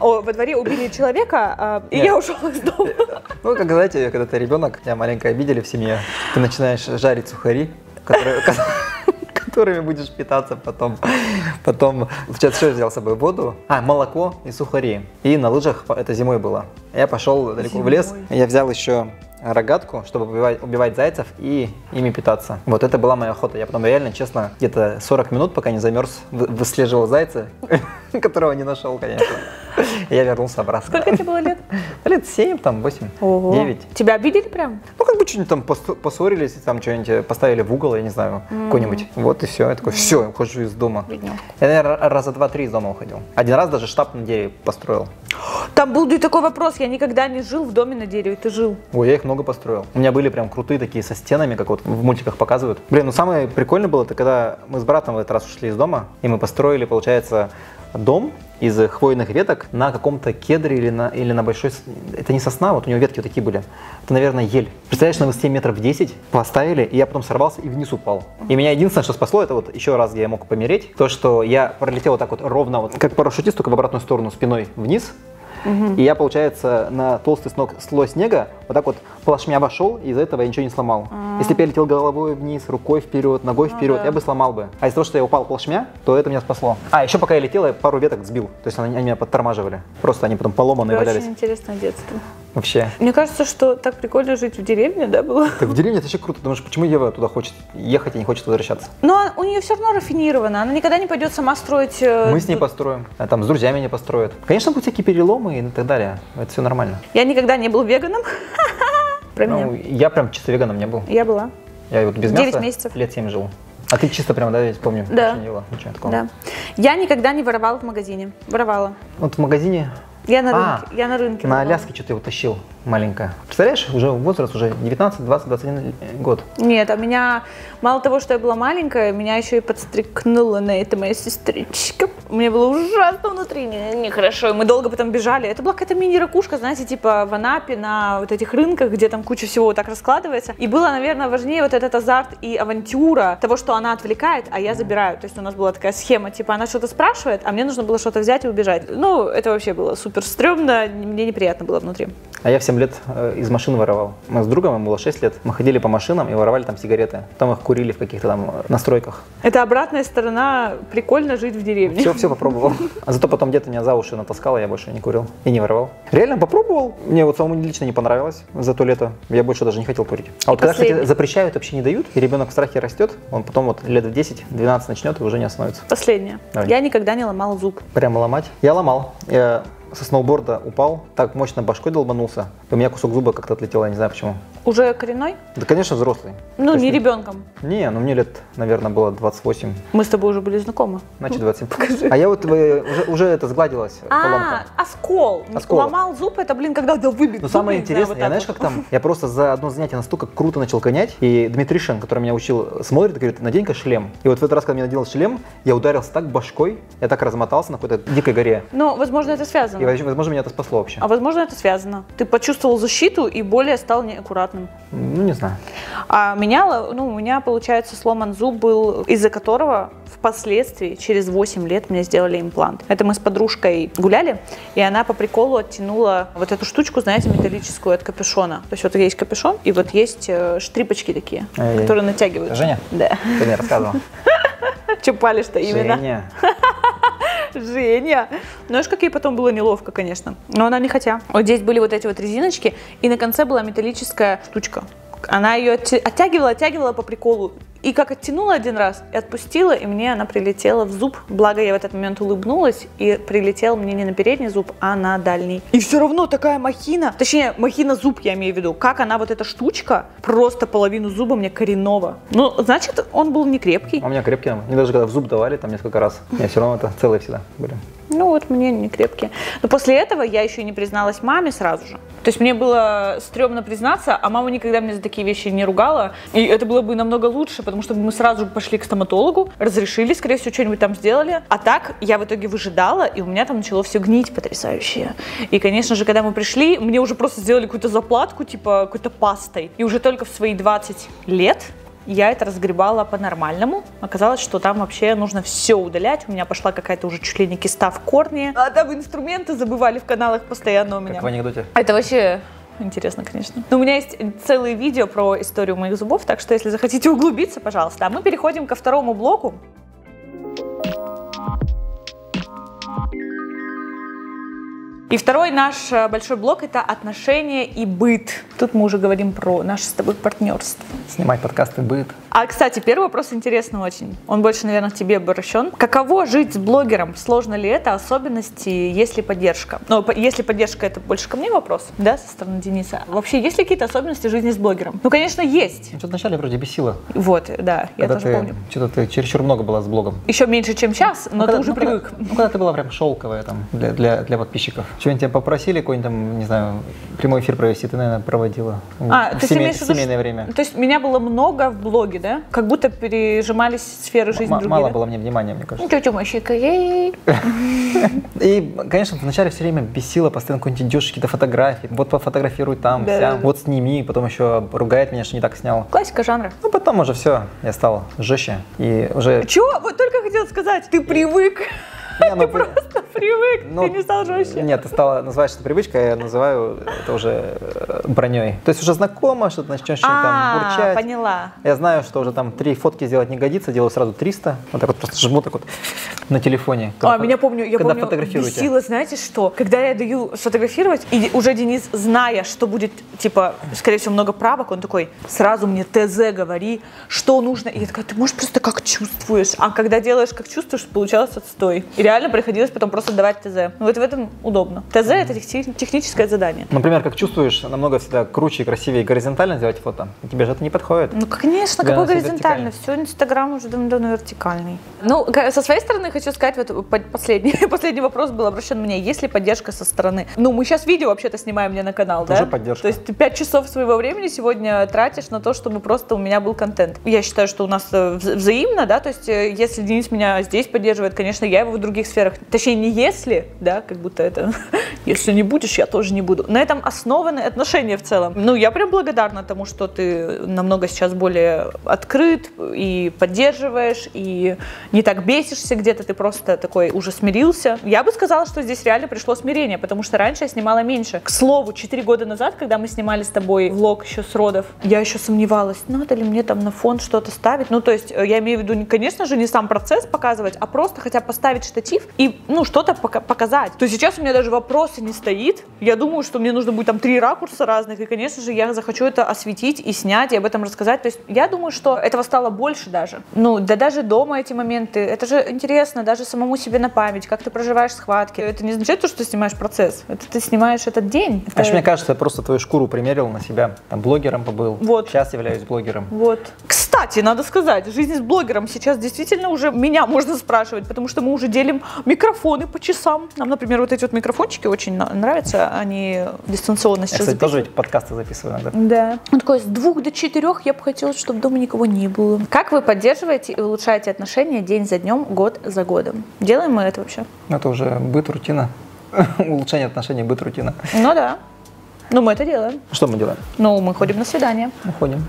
Во дворе убили человека, и я ушел из дома. Ну, как знаете, когда ты ребенок, тебя маленько обидели в семье, ты начинаешь жарить сухари, которыми будешь питаться потом. Сейчас что я взял с собой? Воду, молоко и сухари. И на лыжах, это зимой было. Я пошел далеко в лес, я взял еще рогатку, чтобы убивать зайцев и ими питаться. Вот это была моя охота. Я потом реально, честно, где-то 40 минут, пока не замерз, выслеживал зайца, которого не нашел, конечно. Я вернулся обратно. Сколько тебе было лет? Лет 7, там, 8, 9. Тебя обидели прям? Ну, как бы что-нибудь там поссорились, там что-нибудь поставили в угол, я не знаю, какой-нибудь. Вот и все. Я такой, все, я ухожу из дома. Я, наверное, раза 2-3 из дома уходил. Один раз даже штаб на дереве построил. Там был такой вопрос, я никогда не жил в доме на дереве, ты жил? Ой, я их много построил. У меня были прям крутые такие со стенами, как вот в мультиках показывают. Блин, ну самое прикольное было, это когда мы с братом в этот раз ушли из дома, и мы построили, получается, дом из хвойных веток на каком-то кедре или на большой... Это не сосна, вот у него ветки вот такие были. Это, наверное, ель. Представляешь, на высоте метров 10 поставили, и я потом сорвался и вниз упал. И меня единственное, что спасло, это вот еще раз, где я мог помереть, то, что я пролетел вот так вот ровно, вот, как парашютист, только в обратную сторону, спиной вниз. И я, получается, на толстый слой снега вот так вот плашмя обошел, и из-за этого я ничего не сломал. Если бы я летел головой вниз, рукой вперед, ногой вперед, я бы сломал бы. А из-за того, что я упал плашмя, то это меня спасло. А еще пока я летел, я пару веток сбил. То есть они меня подтормаживали. Просто они потом поломанные валялись. Очень интересное детство. Вообще. Мне кажется, что так прикольно жить в деревне, да, было? Так в деревне это вообще круто. Думаешь, почему Ева туда хочет ехать и не хочет возвращаться? Но у нее все равно рафинировано. Она никогда не пойдет сама строить... Мы с ней построим. А там с друзьями не построят. Конечно, будут всякие переломы и так далее. Это все нормально. Я никогда не был веганом. Ну, я прям чисто веганом не был. Я была. Я вот без мяса 9 месяцев. Лет 7 жил. А ты чисто прям, да, я помню? Да. Ничего такого. Да. Я никогда не воровала в магазине. Воровала. Вот в магазине... Я на рынке. Я на рынке. На Аляске что-то его тащил маленько. Представляешь, уже возраст уже 19, 20, 21 год. Нет, а меня, мало того, что я была маленькая, меня еще и подстрекнула на это моя сестричка. Мне было ужасно внутри, нехорошо. И мы долго потом бежали. Это была какая-то мини-ракушка, знаете, типа в Анапе, на вот этих рынках, где там куча всего вот так раскладывается. И было, наверное, важнее вот этот азарт и авантюра того, что она отвлекает, а я забираю. То есть у нас была такая схема, типа она что-то спрашивает, а мне нужно было что-то взять и убежать. Ну, это вообще было супер стрёмно, мне неприятно было внутри. А я в 7 лет из машин воровал. Мы с другом, ему было 6 лет, мы ходили по машинам и воровали там сигареты. Потом их курили в каких-то там настройках. Это обратная сторона, прикольно жить в деревне. Все попробовал. А зато потом где-то меня за уши натаскало, я больше не курил и не воровал. Реально попробовал, мне вот самому лично не понравилось за то лето, я больше даже не хотел курить. А вот когда, кстати, запрещают, вообще не дают, и ребенок в страхе растет, он потом вот лет в 10-12 начнет и уже не остановится. Последнее. Давай. Я никогда не ломала зуб. Прямо ломать? Я ломал. Я со сноуборда упал, так мощно башкой долбанулся, и у меня кусок зуба как-то отлетел, я не знаю почему. Уже коренной? Да, конечно, взрослый. Ну, не ребенком? Не, ну мне лет, наверное, было 28. Мы с тобой уже были знакомы. Значит, 27. Покажи. А я вот уже это сгладилась, поломка. Оскол. Ломал зуб, это, блин, когда выбит. Ну, самое интересное, я знаешь, как там, я просто за одно занятие настолько круто начал гонять, и Дмитришин, который меня учил, смотрит и говорит, надень-ка шлем. И вот в этот раз, когда мне надел шлем, я ударился так башкой, я так размотался на какой-то дикой горе. Ну, возможно, это связано. И, возможно, меня это спасло вообще. А возможно, это связано. Ты почувствовал защиту и более стал неаккуратным. Ну, не знаю. А у меня, получается, сломан зуб был, из-за которого впоследствии, через 8 лет, мне сделали имплант. Это мы с подружкой гуляли, и она по приколу оттянула вот эту штучку, знаете, металлическую от капюшона. То есть вот есть капюшон, и вот есть штрипочки такие, которые натягивают. Женя? Да. Ты мне рассказывала. Че палишь-то именно? Женя. Женя. Знаешь, как ей потом было неловко, конечно. Но она не хотела. Вот здесь были вот эти вот резиночки, и на конце была металлическая штучка. Она ее оттягивала по приколу. И как оттянула один раз, и отпустила, и мне она прилетела в зуб. Благо, я в этот момент улыбнулась, и прилетел мне не на передний зуб, а на дальний. И все равно такая махина, точнее, махина-зуб, я имею в виду, как она, вот эта штучка, просто половину зуба мне коренного. Ну, значит, он был не крепкий. А у меня крепкий, мне даже когда в зуб давали, там несколько раз, у меня все равно это целые всегда были. Ну вот, мне не крепкие. Но после этого я еще и не призналась маме сразу же. То есть мне было стрёмно признаться, а мама никогда меня за такие вещи не ругала. И это было бы намного лучше, потому что мы сразу же пошли к стоматологу, разрешили, скорее всего, что-нибудь там сделали. А так я в итоге выжидала, и у меня там начало все гнить потрясающе. И, конечно же, когда мы пришли, мне уже просто сделали какую-то заплатку, типа какой-то пастой. И уже только в свои 20 лет... я это разгребала по-нормальному. Оказалось, что там вообще нужно все удалять. У меня пошла какая-то уже чуть ли не киста в корне. А там инструменты забывали в каналах постоянно у меня. Как в анекдоте. Это вообще... интересно, конечно. Но у меня есть целые видео про историю моих зубов, так что если захотите углубиться, пожалуйста. А мы переходим ко второму блоку. И второй наш большой блок – это отношения и быт. Тут мы уже говорим про наше с тобой партнерство. Снимать подкасты «Быт». А, кстати, первый вопрос интересный очень. Он больше, наверное, к тебе обращен. Каково жить с блогером? Сложно ли это? Особенности? Есть ли поддержка? Ну, если поддержка, это больше ко мне вопрос, да, со стороны Дениса. Вообще, есть ли какие-то особенности жизни с блогером? Ну, конечно, есть. Что-то вначале вроде бесило. Вот, да, я тоже помню. Что-то ты чересчур много была с блогом. Еще меньше, чем сейчас, но ты уже привык. Ну, когда ты была прям шелковая там для подписчиков. Что-нибудь тебя попросили, какой-нибудь там, не знаю, прямой эфир провести, ты, наверное, проводила в семейное время. То есть меня было много в блоге, да? Как будто пережимались сферы жизни других. Мало было мне внимания, мне кажется. Тетя Мощика, ей. И, конечно, вначале все время бесило, постоянно какой-нибудь идешь, какие-то фотографии. Вот пофотографируй там, вот сними, потом еще ругает меня, что не так снял. Классика жанра. Ну, потом уже все, я стал жестче и уже... Чего? Вот только хотела сказать, ты привык. Не, ну, ты просто привык, ты не стал жестче. Нет, ты стала называть что-то привычкой, я называю это уже броней. То есть уже знакомо, что ты начнешь что-то там бурчать. Поняла. Я знаю, что уже там 3 фотки сделать не годится, делаю сразу 300. Вот так вот просто жму так вот на телефоне. Я помню, бесило, знаете что? Когда я даю сфотографировать, и уже Денис, зная, что будет, типа, скорее всего, много правок, он такой, сразу мне ТЗ говори, что нужно. И я такая, ты можешь просто как чувствуешь. А когда делаешь как чувствуешь, получалось отстой. Реально приходилось потом просто давать ТЗ. Ну, вот в этом удобно. ТЗ это техническое задание. Например, как чувствуешь, намного всегда круче и красивее горизонтально сделать фото. Тебе же это не подходит. Ну, конечно, какой горизонтально? Все, Инстаграм уже давно вертикальный. Ну, со своей стороны хочу сказать, вот последний вопрос был обращен мне. Есть ли поддержка со стороны? Ну, мы сейчас видео вообще-то снимаем мне на канал, да? Уже поддержка. То есть ты 5 часов своего времени сегодня тратишь на то, чтобы просто у меня был контент. Я считаю, что у нас взаимно, да, то есть если Денис меня здесь поддерживает, конечно, я его в других сферах. Точнее, не если, да, как будто это, если не будешь, я тоже не буду. На этом основаны отношения в целом. Ну, я прям благодарна тому, что ты намного сейчас более открыт и поддерживаешь, и не так бесишься где-то, ты просто такой уже смирился. Я бы сказала, что здесь реально пришло смирение, потому что раньше я снимала меньше. К слову, 4 года назад, когда мы снимали с тобой влог еще с родов, я еще сомневалась, надо ли мне там на фон что-то ставить. Ну, то есть, я имею в виду, конечно же, не сам процесс показывать, а просто хотя бы поставить штатив и, ну, что-то показать. То есть сейчас у меня даже вопроса не стоит. Я думаю, что мне нужно будет там 3 ракурса разных, и, конечно же, я захочу это осветить и снять, и об этом рассказать. То есть я думаю, что этого стало больше даже. Ну, да даже дома эти моменты. Это же интересно даже самому себе на память, как ты проживаешь схватки. Это не означает то, что ты снимаешь процесс. Это ты снимаешь этот день. Это... Мне кажется, я просто твою шкуру примерил на себя. Там блогером побыл. Вот. Сейчас являюсь блогером. Вот. Кстати, надо сказать, жизнь с блогером сейчас действительно уже меня можно спрашивать, потому что мы уже делим микрофоны по часам. Нам, например, вот эти вот микрофончики очень нравятся, они дистанционно сейчас записывают. Кстати, тоже эти подкасты записываю иногда. Да. Он такой, с 2 до 4 я бы хотела, чтобы дома никого не было. Как вы поддерживаете и улучшаете отношения день за днем, год за годом? Делаем мы это вообще? Это уже быт, рутина. Улучшение отношений, быт, рутина. Ну да. Ну мы это делаем. Что мы делаем? Ну мы ходим на свидание. Мы ходим.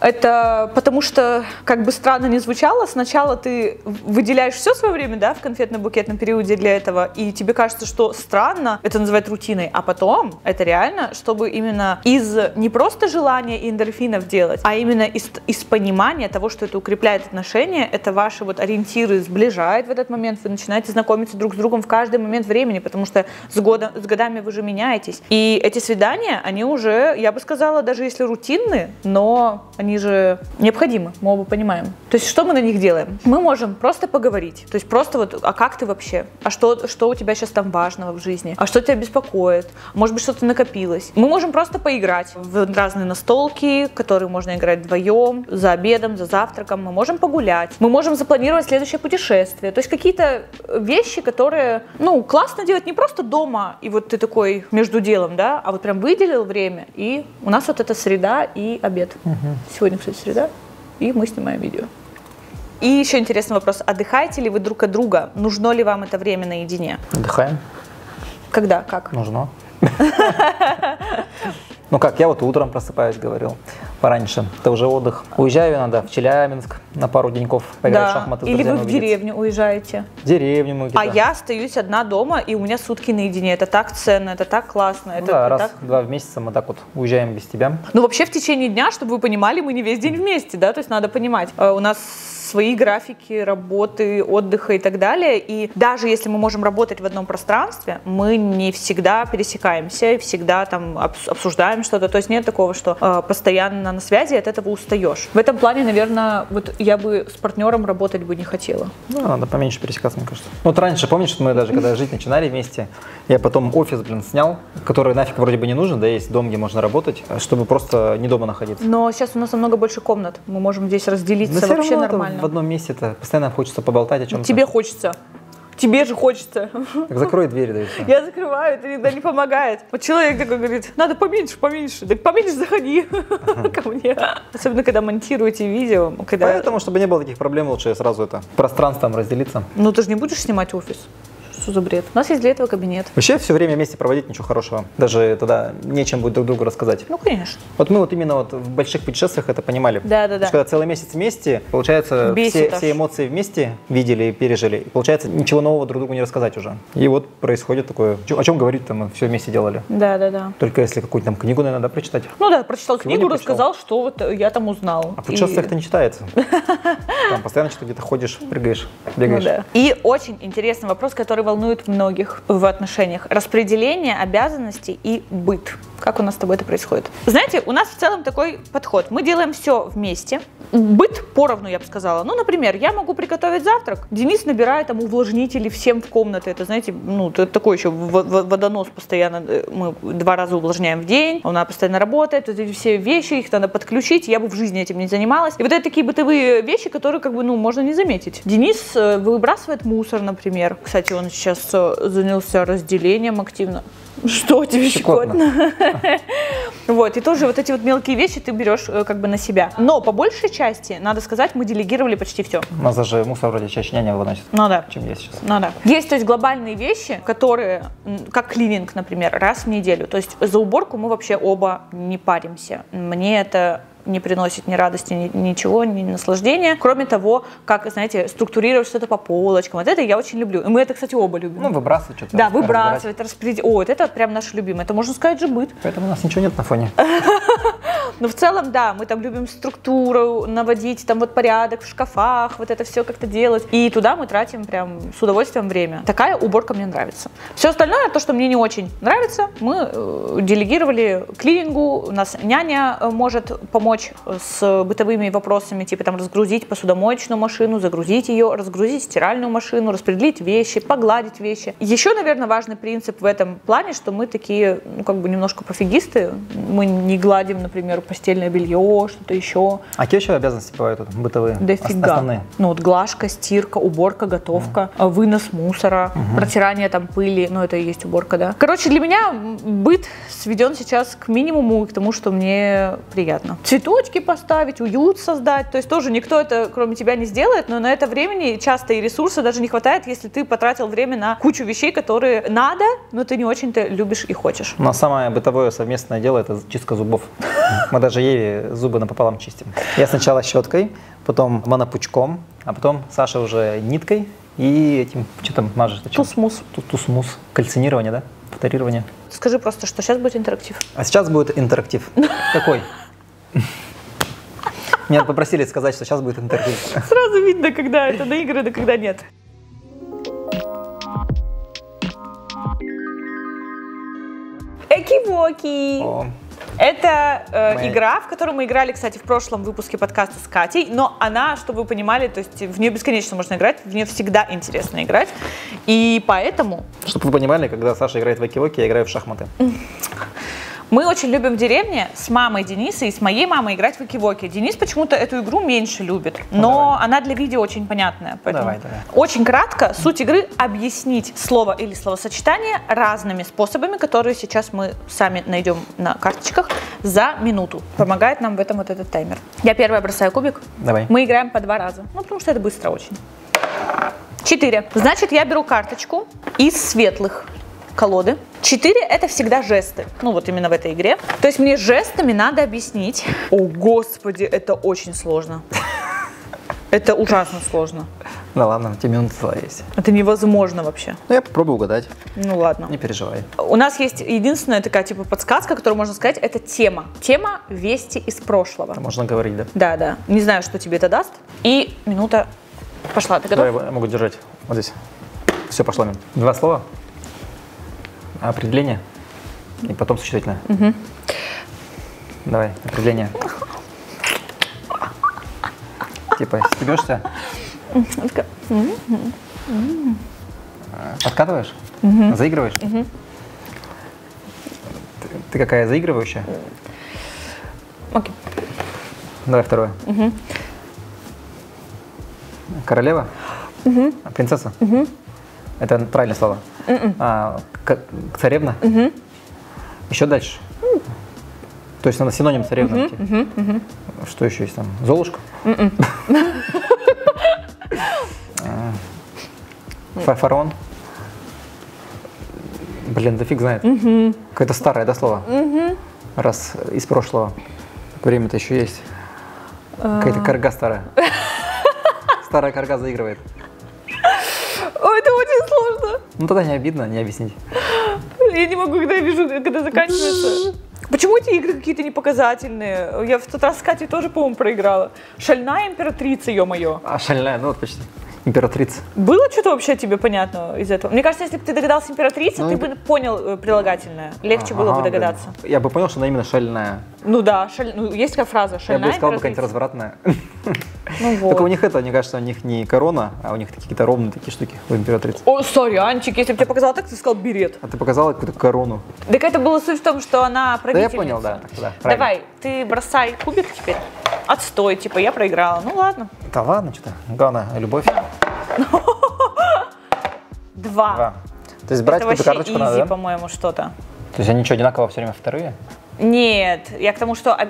Это потому что, как бы странно ни звучало, сначала ты выделяешь все свое время, да, в конфетно-букетном периоде для этого, и тебе кажется, что странно это называть рутиной, а потом это реально, чтобы именно из не просто желания и эндорфинов делать, а именно из понимания того, что это укрепляет отношения, это ваши вот ориентиры сближает в этот момент, вы начинаете знакомиться друг с другом в каждый момент времени, потому что с годами вы же меняетесь. И эти свидания, они уже, я бы сказала, даже если рутинные, но они же необходимы, мы оба понимаем. То есть, что мы на них делаем? Мы можем просто поговорить. То есть, просто вот, а как ты вообще? А что у тебя сейчас там важного в жизни? А что тебя беспокоит? Может быть, что-то накопилось? Мы можем просто поиграть в разные настолки, которые можно играть вдвоем, за обедом, за завтраком. Мы можем погулять. Мы можем запланировать следующее путешествие. То есть, какие-то вещи, которые, ну, классно делать не просто дома, и вот ты такой между делом, да, а вот прям выделил время, и у нас вот эта среда и обед. Сегодня, кстати, среда, и мы снимаем видео. И еще интересный вопрос. Отдыхаете ли вы друг от друга? Нужно ли вам это время наедине? Отдыхаем. Когда? Как? Нужно. Ну как, я вот утром просыпаюсь, говорил, пораньше. Это уже отдых. Уезжаю иногда в Челябинск на пару деньков. Да, шахматы или вы в деревню уезжаете. В деревню мы где-то. А я остаюсь одна дома, и у меня сутки наедине. Это так ценно, это так классно. Это, да, раз-два в месяц мы так вот уезжаем без тебя. Ну вообще в течение дня, чтобы вы понимали, мы не весь день вместе, да, то есть надо понимать. У нас свои графики, работы, отдыха и так далее. И даже если мы можем работать в одном пространстве, мы не всегда пересекаемся и всегда там обсуждаем что-то. То есть нет такого, что постоянно постоянно на связи, от этого устаешь. В этом плане, наверное, вот я бы с партнером работать бы не хотела. Ну, надо поменьше пересекаться, мне кажется. Вот раньше, помнишь, мы даже когда жить начинали вместе, я потом офис, блин, снял, который нафиг вроде бы не нужен, да, есть дом, где можно работать, чтобы просто не дома находиться. Но сейчас у нас намного больше комнат, мы можем здесь разделиться, да, вообще нормально. В одном месте это постоянно хочется поболтать о чем-то. Тебе хочется. Тебе же хочется. Так закрой дверь, да и все. Я закрываю, это иногда не помогает. Вот человек такой говорит, надо поменьше, поменьше. Так поменьше заходи ко мне. Особенно, когда монтируете видео. Когда... Поэтому, чтобы не было таких проблем, лучше сразу это пространством разделиться. Ну ты же не будешь снимать офис? Что за бред? У нас есть для этого кабинет. Вообще все время вместе проводить ничего хорошего. Даже тогда нечем будет друг другу рассказать. Ну, конечно. Вот мы вот именно вот в больших путешествиях это понимали. Да, да, да. Потому что когда целый месяц вместе, получается, все эмоции вместе видели и пережили. И получается, ничего нового друг другу не рассказать уже. И вот происходит такое, о чем говорить-то мы все вместе делали. Да, да, да. Только если какую-то там книгу, наверное, надо прочитать. Ну да, прочитал книгу, рассказал, что вот я там узнал. А в путешествиях-то не читается. Там постоянно что-то где-то ходишь, прыгаешь, бегаешь. И очень интересный вопрос, который волнует многих в отношениях. Распределение обязанностей и быт. Как у нас с тобой это происходит? Знаете, у нас в целом такой подход. Мы делаем все вместе. Быт поровну, я бы сказала. Ну, например, я могу приготовить завтрак. Денис набирает там увлажнители всем в комнаты. Это, знаете, ну, это такой еще водонос постоянно. Мы 2 раза увлажняем в день. Она постоянно работает. Вот эти все вещи, их надо подключить. Я бы в жизни этим не занималась. И вот это такие бытовые вещи, которые, как бы, ну, можно не заметить. Денис выбрасывает мусор, например. Кстати, он сейчас занялся разделением активно. Что тебе щекотно? Вот, и тоже вот эти вот мелкие вещи ты берешь как бы на себя. Но по большей части, надо сказать, мы делегировали почти все. У нас даже мусор вроде чаще няня выносит, чем есть сейчас. Ну да. Есть, то есть, глобальные вещи, которые, как клининг, например, раз в неделю. То есть за уборку мы вообще оба не паримся. Мне это... не приносит ни радости, ничего, ни наслаждения. Кроме того, как, знаете, структурировать что-то по полочкам. Вот это я очень люблю. И мы это, кстати, оба любим. Ну, выбрасывать что-то. Да, выбрасывать, распределить. О, вот это прям наше любимое. Это, можно сказать, же быт. Поэтому у нас ничего нет на фоне. Но в целом, да, мы там любим структуру наводить, там вот порядок в шкафах, вот это все как-то делать. И туда мы тратим прям с удовольствием время. Такая уборка мне нравится. Все остальное, то, что мне не очень нравится, мы делегировали клинингу. У нас няня может помочь с бытовыми вопросами, типа там разгрузить посудомоечную машину, загрузить ее, разгрузить стиральную машину, распределить вещи, погладить вещи. Еще, наверное, важный принцип в этом плане, что мы такие, ну, как бы немножко пофигисты. Мы не гладим, например, постельное белье, что-то еще. А какие еще обязанности бывают бытовые? Дофига. Основные? Ну вот глажка, стирка, уборка, готовка, вынос мусора, протирание там пыли, ну это и есть уборка, да. Короче, для меня быт сведен сейчас к минимуму и к тому, что мне приятно. Цветочки поставить, уют создать, то есть тоже никто это кроме тебя не сделает, но на это времени часто и ресурса даже не хватает, если ты потратил время на кучу вещей, которые надо, но ты не очень-то любишь и хочешь. Но самое бытовое совместное дело — это чистка зубов. Мы даже Еве зубы напополам чистим. Я сначала щеткой, потом монопучком, а потом Саша уже ниткой и этим, что там мажешь? Тусмус. Тусмус. Кальцинирование, да? Повторирование. Скажи просто, что сейчас будет интерактив. А сейчас будет интерактив. Какой? Меня попросили сказать, что сейчас будет интерактив. Сразу видно, когда это наиграно, когда нет. Экивоки! Это игра, в которую мы играли, кстати, в прошлом выпуске подкаста с Катей, но она, чтобы вы понимали, то есть в нее бесконечно можно играть, в нее всегда интересно играть, и поэтому... Чтобы вы понимали, когда Саша играет в экивоки, я играю в шахматы. Мы очень любим в деревне с мамой Дениса и с моей мамой играть в экивоки. Денис почему-то эту игру меньше любит, но она для видео очень понятная. Давай. Очень кратко суть игры — объяснить слово или словосочетание разными способами, которые сейчас мы сами найдем на карточках, за минуту. Помогает нам в этом вот этот таймер. Я первая бросаю кубик. Давай. Мы играем по 2 раза, ну потому что это быстро очень. 4. Значит, я беру карточку из светлых колоды. 4 это всегда жесты. Ну вот именно в этой игре. То есть мне жестами надо объяснить. О, господи, это очень сложно. Это ужасно сложно. Да ладно, тебе минута есть. Это невозможно вообще. Ну я попробую угадать. Ну ладно. Не переживай. У нас есть единственная такая типа подсказка, которую можно сказать, это тема. Тема — вести из прошлого. Это можно говорить, да? Да, да. Не знаю, что тебе это даст. И минута пошла. Ты готов? Давай, я могу держать. Вот здесь. Все, пошло. 2 слова. Определение и потом существительное. Давай, определение. Типа, стебешься? Подкатываешь? Заигрываешь? Ты какая заигрывающая? Окей. Давай второе. Королева? Принцесса? Это правильное слово. Царевна? Еще дальше. То есть она синоним царевна. Что еще есть там? Золушка? Фараон? Блин, да фиг знает. Какое-то старое, да, слово? Раз из прошлого. Время-то еще есть. Какая-то карга старая. Старая карга заигрывает. Ой, это очень сложно. Ну тогда не обидно, не объяснить. Я не могу, когда я вижу, когда заканчивается. Почему эти игры какие-то непоказательные? Я в тот раз с Катей тоже, по-моему, проиграла. Шальная императрица, ё-моё. А, шальная, ну вот почти. Императрица. Было что-то вообще тебе понятно из этого? Мне кажется, если бы ты догадался императрица, ну, ты бы понял прилагательное. Легче было бы догадаться. Да. Я бы понял, что она именно шальная. Ну да, ну, есть такая фраза, шальная. Я бы искал какая-нибудь развратная. Ну, вот. Только у них это, мне кажется, у них не корона, а у них какие-то ровные такие штуки у императрицы. О, сорянчик, если бы тебе показала так, ты сказал берет. А ты показала какую-то корону. Так это было суть в том, что она правительница. Да я понял, да. Так, да. Давай, ты бросай кубик теперь. Отстой, типа, я проиграла. Ну ладно. Да ладно, что-то. Главное, любовь. 2. То есть брать какую-то карточку изи, надо, да? По-моему, что-то. То есть они что, одинаково все время вторые? Нет, я к тому, что 2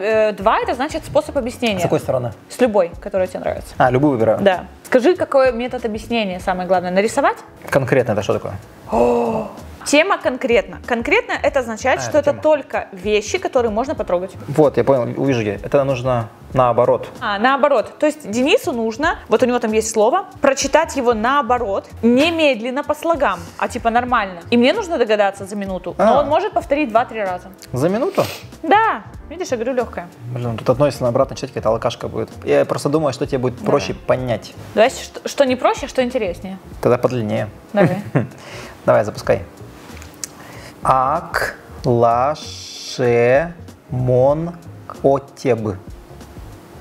это значит способ объяснения. С какой стороны? С любой, которая тебе нравится. А, любую выбираю? Да. Скажи, какой метод объяснения самое главное? Нарисовать? Конкретно это что такое? О! Тема конкретно. Конкретно это означает, что это только вещи, которые можно потрогать. Вот, я понял, увижу я. Это нужно наоборот. А, наоборот. То есть Денису нужно, вот у него там есть слово, прочитать его наоборот, немедленно по слогам, а типа нормально. И мне нужно догадаться за минуту, но он может повторить 2-3 раза. За минуту? Да. Видишь, я говорю, легкая. Блин, тут относится на обратно читать, какая-то алкашка будет. Я просто думаю, что тебе будет проще понять. Давай, что не проще, что интереснее. Тогда подлиннее. Давай. Давай, запускай. Ак-ла-ше-мон-о-теб.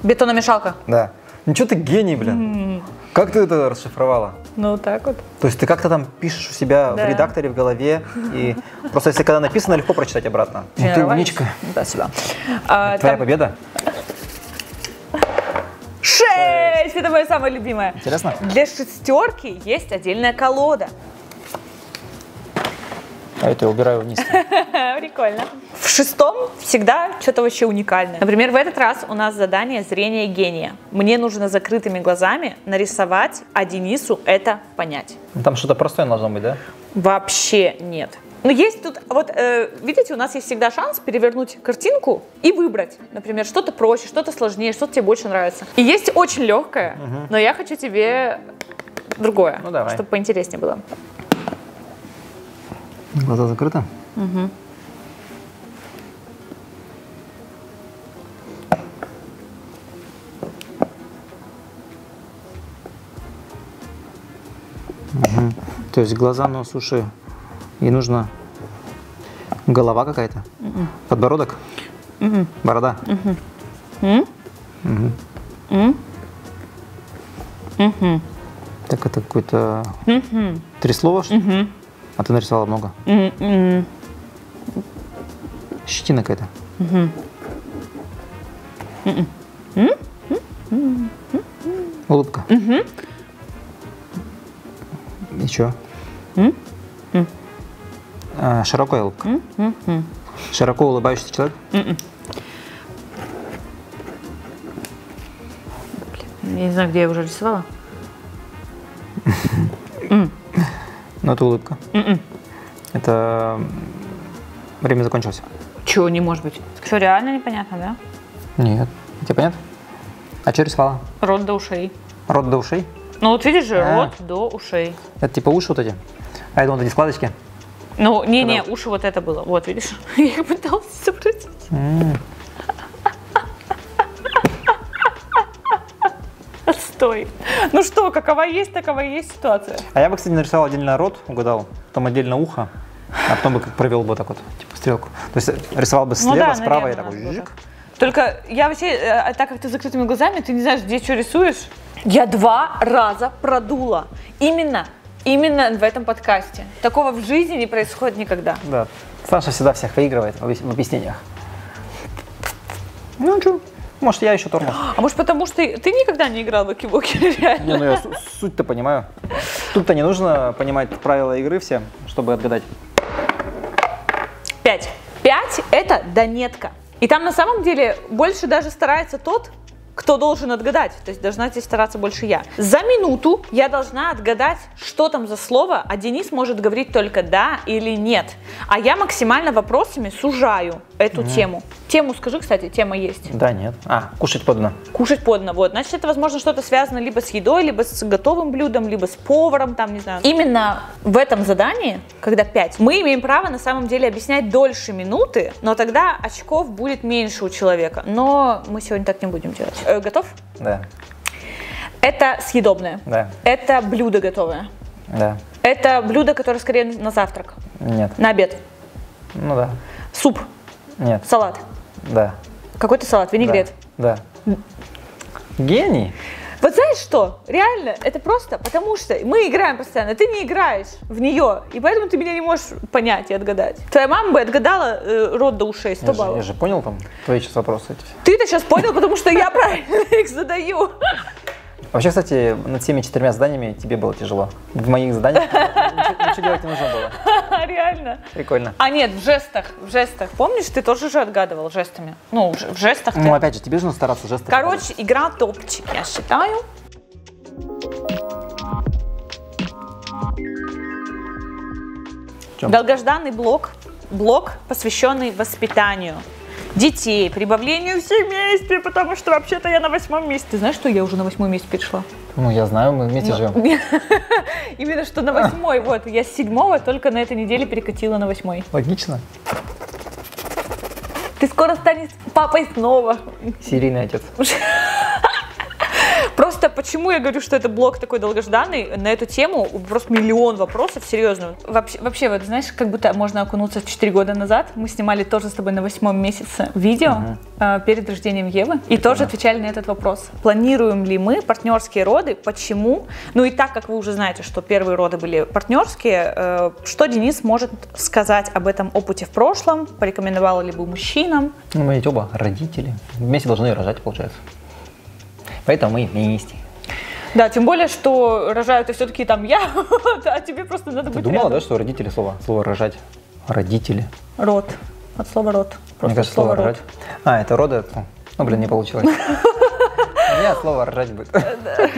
Бетономешалка? Да. Ну что ты гений, блин. Как ты это расшифровала? Ну так вот. То есть ты как-то там пишешь у себя в редакторе, в голове. И просто если когда написано, легко прочитать обратно. Ну ты умничка. Да, сюда. Твоя победа. 6! Это моя самая любимая. Интересно? Для шестерки есть отдельная колода. А это я убираю вниз. Прикольно. В шестом всегда что-то вообще уникальное. Например, в этот раз у нас задание «Зрение гения». Мне нужно закрытыми глазами нарисовать, а Денису это понять. Там что-то простое должно быть, да? Вообще нет. Но есть тут, вот видите, у нас есть всегда шанс перевернуть картинку и выбрать. Например, что-то проще, что-то сложнее, что-то тебе больше нравится. И есть очень легкое, но я хочу тебе другое, ну, давай, чтобы поинтереснее было. Глаза закрыты? Угу. Угу. То есть глаза, нос, уши. И нужно голова какая-то? Подбородок? Борода? Так это какое-то... 3 слова, что ли? А ты нарисовала много? Щетина какая-то. Улыбка. Еще. Широкая улыбка. Широко улыбающийся человек. Я не знаю, где я уже рисовала. Но это улыбка. Это время закончилось. Чего не может быть? Что, реально непонятно, да? Нет. Тебе понятно? А что рисовала? Рот до ушей. Рот до ушей? Ну вот видишь же, рот до ушей. Это типа уши вот эти? А я думал, это не складочки. Ну, не-не, уши вот это было. Вот, видишь? Я пыталась сократить. Отстой. Ну что, какова есть ситуация. А я бы, кстати, нарисовал отдельно рот, угадал, потом отдельно ухо, а потом бы провел бы вот так вот, типа стрелку. То есть рисовал бы слева, ну да, справа и такой. Только я вообще, так как ты с закрытыми глазами, ты не знаешь, где что рисуешь. Я 2 раза продула. Именно в этом подкасте. Такого в жизни не происходит никогда. Да. Саша всегда всех выигрывает в объяснениях. Ну что? Может, я еще тормоз. А может, потому что ты никогда не играл в экивоки, реально? Не, ну я суть-то понимаю. Тут-то не нужно понимать правила игры все, чтобы отгадать. 5. 5 – это донетка. И там на самом деле больше даже старается тот, кто должен отгадать. То есть должна здесь стараться больше я. За минуту я должна отгадать, что там за слово, а Денис может говорить только да или нет. А я максимально вопросами сужаю эту тему. Тему скажи, кстати, тема есть. Да, нет. А, кушать подано. Кушать подано, вот. Значит, это, возможно, что-то связано либо с едой, либо с готовым блюдом, либо с поваром, там, не знаю. Именно в этом задании, когда 5, мы имеем право, на самом деле, объяснять дольше минуты, но тогда очков будет меньше у человека. Но мы сегодня так не будем делать. Готов? Да. Это съедобное. Да. Это блюдо готовое. Да. Это блюдо, которое скорее на завтрак. Нет. На обед. Ну да. Суп. Нет. Салат. Да. Какой-то салат, винегрет. Да. Да. Гений. Вот знаешь что? Реально, это просто, потому что мы играем постоянно, ты не играешь в нее, и поэтому ты меня не можешь понять и отгадать. Твоя мама бы отгадала рот до ушей, 100 баллов. Я же понял там твои сейчас вопросы эти. Ты-то сейчас понял, потому что я правильно их задаю. Вообще, кстати, над всеми 4 заданиями тебе было тяжело. В моих заданиях ничего делать не нужно было. Реально? Прикольно. А нет, в жестах. Помнишь, ты тоже же отгадывал жестами? Ну, в жестах. Ну, опять же, тебе нужно стараться жестами. Короче, игра топчик, я считаю. Долгожданный блок. Блок, посвященный воспитанию детей, прибавлению в семействе, потому что вообще-то я на 8-м месяце. Ты знаешь, что я уже на 8-й месяц перешла? Ну, я знаю, мы вместе живем. Именно что на 8-й, вот. Я с 7-го только на этой неделе перекатила на 8-й. Логично. Ты скоро станешь папой снова. Серийный отец. Просто почему я говорю, что это блог такой долгожданный, на эту тему просто миллион вопросов, серьезно. Вообще, вот знаешь, как будто можно окунуться 4 года назад. Мы снимали тоже с тобой на 8-м месяце видео перед рождением Евы. И тоже отвечали на этот вопрос. Планируем ли мы партнерские роды, почему? Ну и так как вы уже знаете, что первые роды были партнерские, что Денис может сказать об этом опыте в прошлом? Порекомендовала ли бы мужчинам? Ну, мы ведь оба родители. Вместе должны рожать, получается. Поэтому мы вместе. Да, тем более, что рожают и все-таки там я, а тебе просто надо быть рядом. Ты думала, да, что родители слово рожать? Родители. Род. От слова род. Мне кажется, слово рожать. А, это роды? Ну, блин, не получилось. У меня слово рожать будет.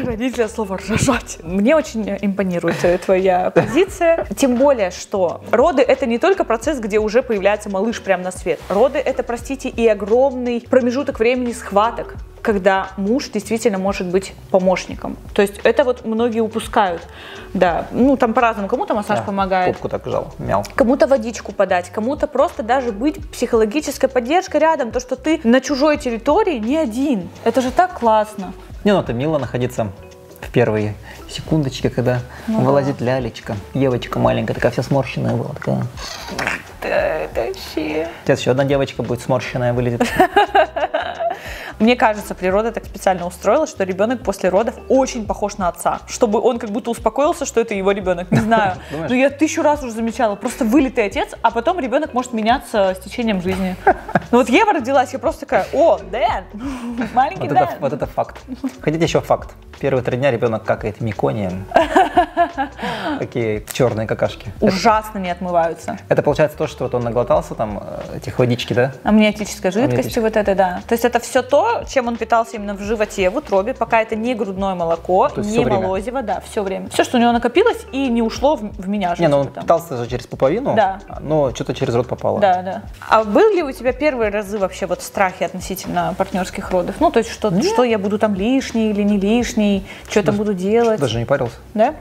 Родители от слова рожать. Мне очень импонирует твоя позиция. Тем более, что роды — это не только процесс, где уже появляется малыш прямо на свет. Роды — это, простите, и огромный промежуток времени схваток, когда муж действительно может быть помощником. То есть это вот многие упускают. Да, ну там по-разному. Кому-то массаж помогает. Попку так жал, мял. Кому-то водичку подать, кому-то просто даже быть психологической поддержкой рядом. То, что ты на чужой территории не один. Это же так классно. Не, ну это мило находиться в первые секундочки, когда вылазит лялечка. Девочка маленькая, такая вся сморщенная была. Такая. Да, это вообще. Сейчас еще одна девочка будет сморщенная, вылезет. Мне кажется, природа так специально устроила, что ребенок после родов очень похож на отца, чтобы он как будто успокоился, что это его ребенок. Не знаю, но я 1000 раз уже замечала, просто вылитый отец, а потом ребенок может меняться с течением жизни. Ну вот Ева родилась, я просто такая, о, Дэн, маленький Дэн. Вот это факт. Хотите еще факт? Первые 3 дня ребенок какает меконием. Такие черные какашки. Ужасно не отмываются. Это получается то, что вот он наглотался там этих водички, да? Амниотической жидкости вот это, да. То есть это все то, чем он питался именно в животе, в утробе, пока это не грудное молоко, не молозиво, да, все время. Все, что у него накопилось и не ушло в меня. Не, ну он питался же через пуповину, да, но что-то через рот попало. Да, да. А были ли у тебя первые разы вообще вот страхи относительно партнерских родов? Ну, то есть что я буду там лишний или не лишний, что там буду делать? Даже не парился. Да?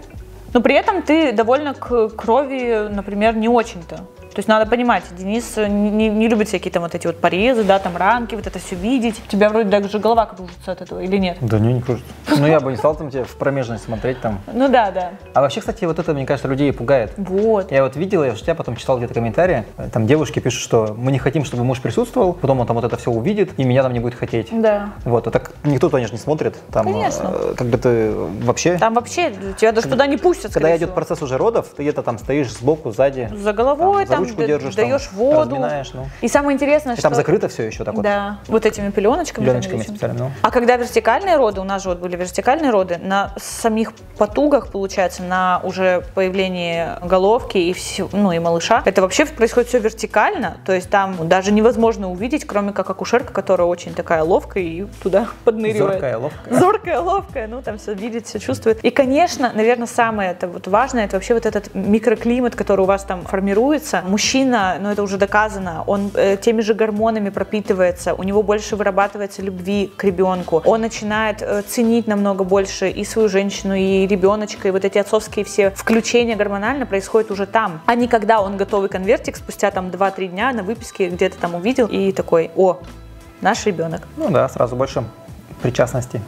Но при этом ты довольно к крови, например, не очень-то. То есть надо понимать, Денис не любит всякие там вот эти вот порезы, да, там ранки, вот это все видеть. У тебя вроде даже голова кружится от этого или нет? Да не кружится. Ну я бы не стал там тебе в промежность смотреть там. Ну да. А вообще, кстати, вот это, мне кажется, людей пугает. Вот. Я вот видел, я потом читал где-то комментарии, там девушки пишут, что мы не хотим, чтобы муж присутствовал, потом он там вот это все увидит и меня там не будет хотеть. Да. Вот, а так никто, конечно, не смотрит. Там, конечно. Когда ты вообще... Там вообще тебя даже туда не пустят. Когда идет процесс уже родов, ты где-то там стоишь сбоку, сзади. За головой там. Держишь, даешь там, воду. Ну. И самое интересное, что... там закрыто все еще так вот. Да, вот этими пеленочками. Пеленочками специально, ну. А когда вертикальные роды, у нас же вот были вертикальные роды, на самих потугах, получается, на уже появлении головки и все, ну и малыша, это вообще происходит все вертикально, то есть там даже невозможно увидеть, кроме как акушерка, которая очень такая ловкая и туда подныривает. Зоркая, ловкая. Зоркая, ловкая, ну там все видит, все чувствует. И, конечно, наверное, самое это вот важное, это вообще вот этот микроклимат, который у вас там формируется. Мужчина, ну это уже доказано, он теми же гормонами пропитывается, у него больше вырабатывается любви к ребенку, он начинает ценить намного больше и свою женщину, и ребеночка, и вот эти отцовские все включения гормонально происходят уже там, а не когда он готовый конвертик спустя там 2-3 дня на выписке где-то там увидел и такой: о, наш ребенок. Ну да, сразу больше причастности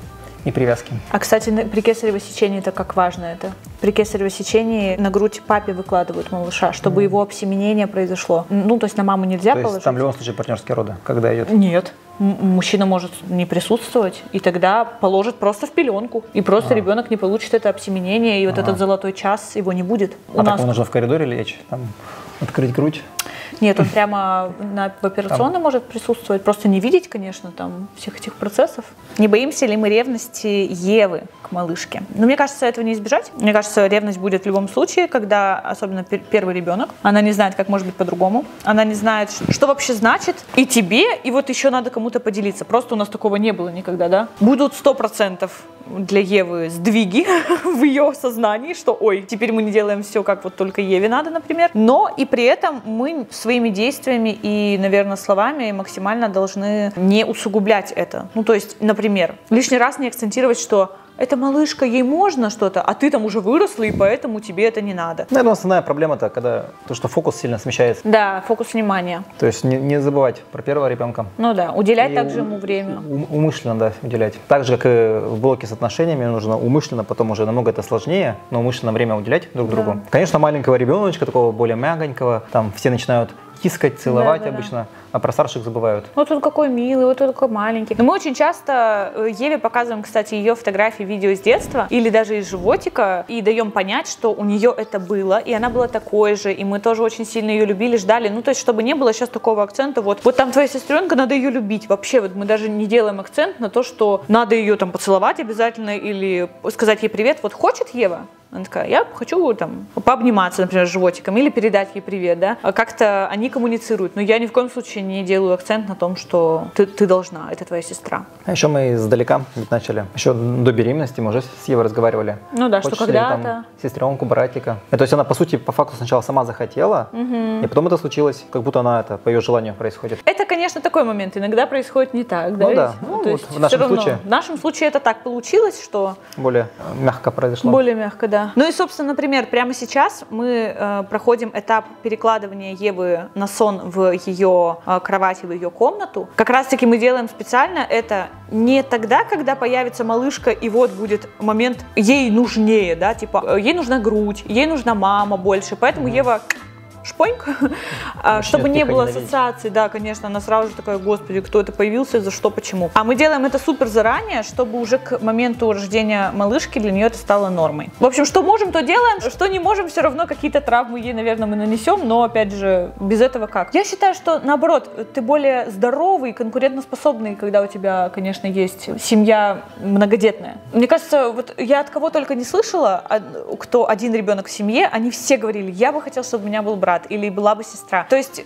и привязки. А, кстати, при кесаревом сечении это как важно это? При кесаревом сечении на грудь папе выкладывают малыша, чтобы его обсеменение произошло. Ну, то есть на маму нельзя положить? То есть там в любом случае партнерские роды, когда идет? Нет. Мужчина может не присутствовать, и тогда положит просто в пеленку. И просто ребенок не получит это обсеменение, и вот этот золотой час его не будет. А так нужно в коридоре лечь, там, открыть грудь? Нет, он прямо в операционной может присутствовать, просто не видеть, конечно, там всех этих процессов. Не боимся ли мы ревности Евы к малышке? Но мне кажется, этого не избежать. Мне кажется, ревность будет в любом случае, когда, особенно первый ребенок, она не знает, как может быть по-другому. Она не знает, что вообще значит и тебе, и вот еще надо кому-то поделиться. Просто у нас такого не было никогда, да? Будут 100% для Евы сдвиги в ее сознании, что, ой, теперь мы не делаем все, как вот только Еве надо, например. Но и при этом мы своими действиями и, наверное, словами максимально должны не усугублять это. Ну, то есть, например, лишний раз не акцентировать, что эта малышка, ей можно что-то, а ты там уже выросла, и поэтому тебе это не надо. Наверное, основная проблема-то, когда то, что фокус сильно смещается. Да, фокус внимания. То есть не забывать про первого ребенка. Ну да, уделять также ему время. Умышленно, да, уделять. Так же, как и в блоке с отношениями, нужно умышленно, потом уже намного это сложнее, но умышленно время уделять друг другу. Конечно, маленького ребеночка, такого более мягонького, там все начинают тискать, целовать обычно, а про старших забывают. Вот он какой милый, вот он такой маленький. Но мы очень часто Еве показываем, кстати, ее фотографии, видео с детства или даже из животика и даем понять, что у нее это было, и она была такой же, и мы тоже очень сильно ее любили, ждали. Ну, то есть, чтобы не было сейчас такого акцента, вот там твоя сестренка, надо ее любить. Вообще, вот мы даже не делаем акцент на то, что надо ее там поцеловать обязательно или сказать ей привет. Вот хочет Ева? Она такая: я хочу там пообниматься, например, с животиком, или передать ей привет, да. Как-то они коммуницируют. Но я ни в коем случае не делаю акцент на том, что ты должна, это твоя сестра. А еще мы издалека начали. Еще до беременности мы уже с Евой разговаривали. Ну да, хочешь, что когда-то сестренку, братика. То есть она, по сути, по факту сначала сама захотела, и потом это случилось, как будто она это по ее желанию происходит. Это, конечно, такой момент. Иногда происходит не так, да? Ну да. Ну, то есть в нашем случае. В нашем случае это так получилось, что более мягко произошло. Более мягко, да. Ну и, собственно, например, прямо сейчас мы проходим этап перекладывания Евы на сон в ее кровать и в ее комнату. Как раз-таки мы делаем специально это не тогда, когда появится малышка, и вот будет момент ей нужнее, да, типа ей нужна грудь, ей нужна мама больше, поэтому Ева... шпоньк, чтобы не было ассоциаций, да, конечно, она сразу же такая: господи, кто это появился, за что, почему. А мы делаем это супер заранее, чтобы уже к моменту рождения малышки для нее это стало нормой. В общем, что можем, то делаем, что не можем, все равно какие-то травмы ей, наверное, мы нанесем, но, опять же, без этого как? Я считаю, что, наоборот, ты более здоровый, конкурентоспособный, когда у тебя, конечно, есть семья многодетная. Мне кажется, вот я от кого только не слышала, кто один ребенок в семье, они все говорили: я бы хотела, чтобы у меня был брат, или была бы сестра. То есть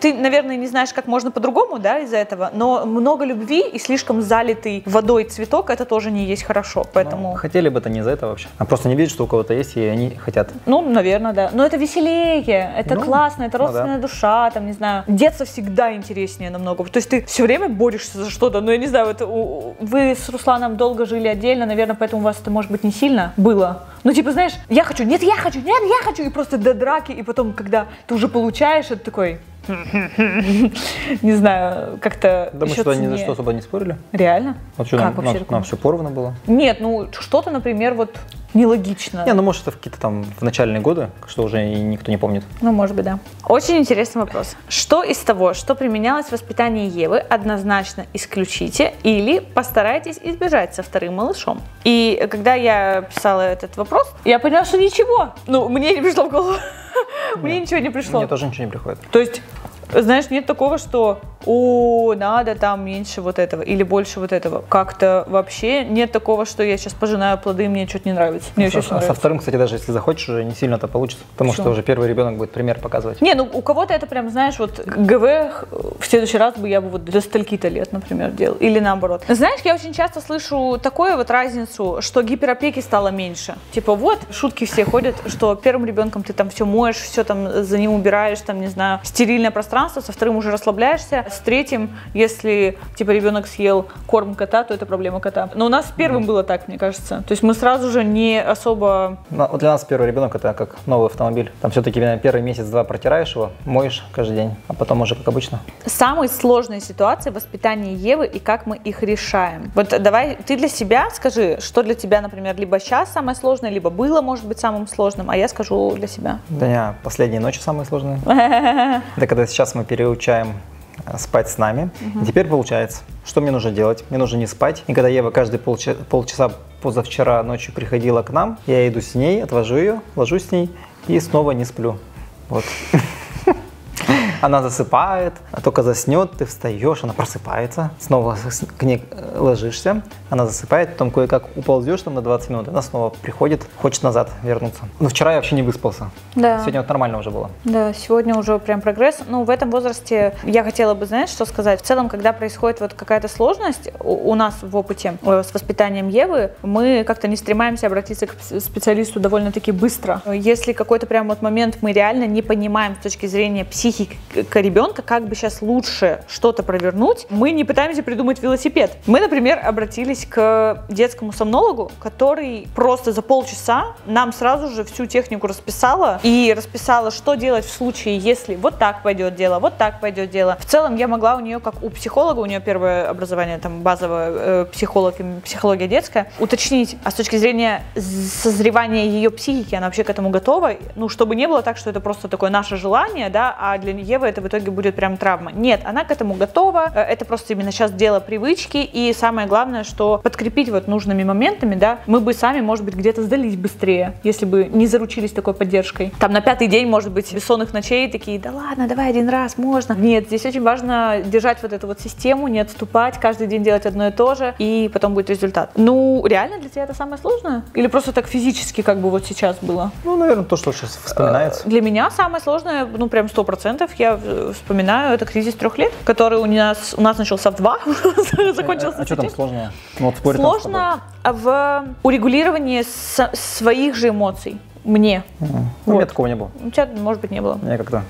ты, наверное, не знаешь, как можно по-другому, да, из-за этого, но много любви и слишком залитый водой цветок — это тоже не есть хорошо, поэтому... Ну, хотели бы это не из-за этого вообще, а просто не видят, что у кого-то есть, и они хотят. Ну, наверное, да. Но это веселее, это классно, это родственная душа, там, не знаю. Детство всегда интереснее намного. То есть ты все время борешься за что-то, ну, я не знаю, вот вы с Русланом долго жили отдельно, наверное, поэтому у вас это, может быть, не сильно было. Ну, типа, знаешь, я хочу, нет, я хочу, нет, я хочу, и просто до драки, и потом, когда ты уже получаешь, это такой, не знаю, как-то... Да мы что-то ни за что особо не спорили. Реально? Вообще, как вообще? Нам все порвано было. Нет, ну, что-то, например, вот нелогично. Не, ну, может, это в какие-то там в начальные годы, что уже никто не помнит. Ну, может быть, да. Очень интересный вопрос. Что из того, что применялось в воспитании Евы, однозначно исключите или постарайтесь избежать со вторым малышом? И когда я писала этот вопрос, я поняла, что ничего. Ну, мне не пришло в голову. Мне ничего не пришло. Мне тоже ничего не приходит. То есть, знаешь, нет такого, что о, надо там меньше вот этого или больше вот этого. Как-то вообще нет такого, что я сейчас пожинаю плоды, мне что-то не нравится. Мне вообще нравится. Со вторым, кстати, даже если захочешь, уже не сильно это получится, потому что уже первый ребенок будет пример показывать. Не, ну у кого-то это прям, знаешь, вот ГВ в следующий раз бы я бы вот до стольки-то лет, например, делал. Или наоборот. Знаешь, я очень часто слышу такую вот разницу, что гиперопеки стало меньше. Типа вот, шутки все ходят, что первым ребенком ты там все моешь, все там за ним убираешь, там, не знаю, стерильное пространство, со вторым уже расслабляешься. С третьим, если, типа, ребенок съел корм кота, то это проблема кота. Но у нас с первым было так, мне кажется. То есть мы сразу же не особо... Но для нас первый ребенок это как новый автомобиль. Там все-таки первый месяц-два протираешь его, моешь каждый день, а потом уже как обычно. Самые сложные ситуации в воспитании Евы и как мы их решаем. Вот давай ты для себя скажи, что для тебя, например, либо сейчас самое сложное, либо было, может быть, самым сложным, а я скажу для себя. Да не, последние ночи самые сложные. Это когда сейчас мы переучаем спать с нами. И теперь получается, что мне нужно делать? Мне нужно не спать. И когда Ева каждые полчаса позавчера ночью приходила к нам, я иду с ней, отвожу ее, ложусь с ней и снова не сплю. Вот. Она засыпает, а только заснет, ты встаешь, она просыпается, снова к ней ложишься, она засыпает, потом кое-как уползешь там на 20 минут, она снова приходит, хочет назад вернуться. Но вчера я вообще не выспался. Да. Сегодня вот нормально уже было. Да, сегодня уже прям прогресс. Ну, в этом возрасте я хотела бы, знаешь, что сказать. В целом, когда происходит вот какая-то сложность у нас в опыте с воспитанием Евы, мы как-то не стремаемся обратиться к специалисту довольно-таки быстро. Если какой-то прям вот момент мы реально не понимаем с точки зрения психики ребенка, как бы сейчас лучше что-то провернуть, мы не пытаемся придумать велосипед. Мы, например, обратились к детскому сомнологу, который просто за полчаса нам сразу же всю технику расписала и расписала, что делать в случае, если вот так пойдет дело, вот так пойдет дело. В целом я могла у нее, как у психолога, у нее первое образование там базовое, психолог, психология детская, уточнить, а с точки зрения созревания ее психики, она вообще к этому готова, ну, чтобы не было так, что это просто такое наше желание, да, а для Евы это в итоге будет прям травма. Нет, она к этому готова, это просто именно сейчас дело привычки, и самое главное, что подкрепить вот нужными моментами, да, мы бы сами, может быть, где-то сдались быстрее, если бы не заручились такой поддержкой. Там на пятый день, может быть, бессонных ночей такие, да ладно, давай один раз, можно. Нет, здесь очень важно держать вот эту вот систему, не отступать, каждый день делать одно и то же, и потом будет результат. Ну, реально для тебя это самое сложное? Или просто так физически, как бы вот сейчас было? Ну, наверное, то, что сейчас вспоминается. Для меня самое сложное, ну, прям 100%, я вспоминаю, это кризис 3 лет, который у нас начался в 2, закончился. А что там сложно? Сложно в урегулировании своих же эмоций. Мне. У меня такого не было. У тебя, может быть, не было. Я как-то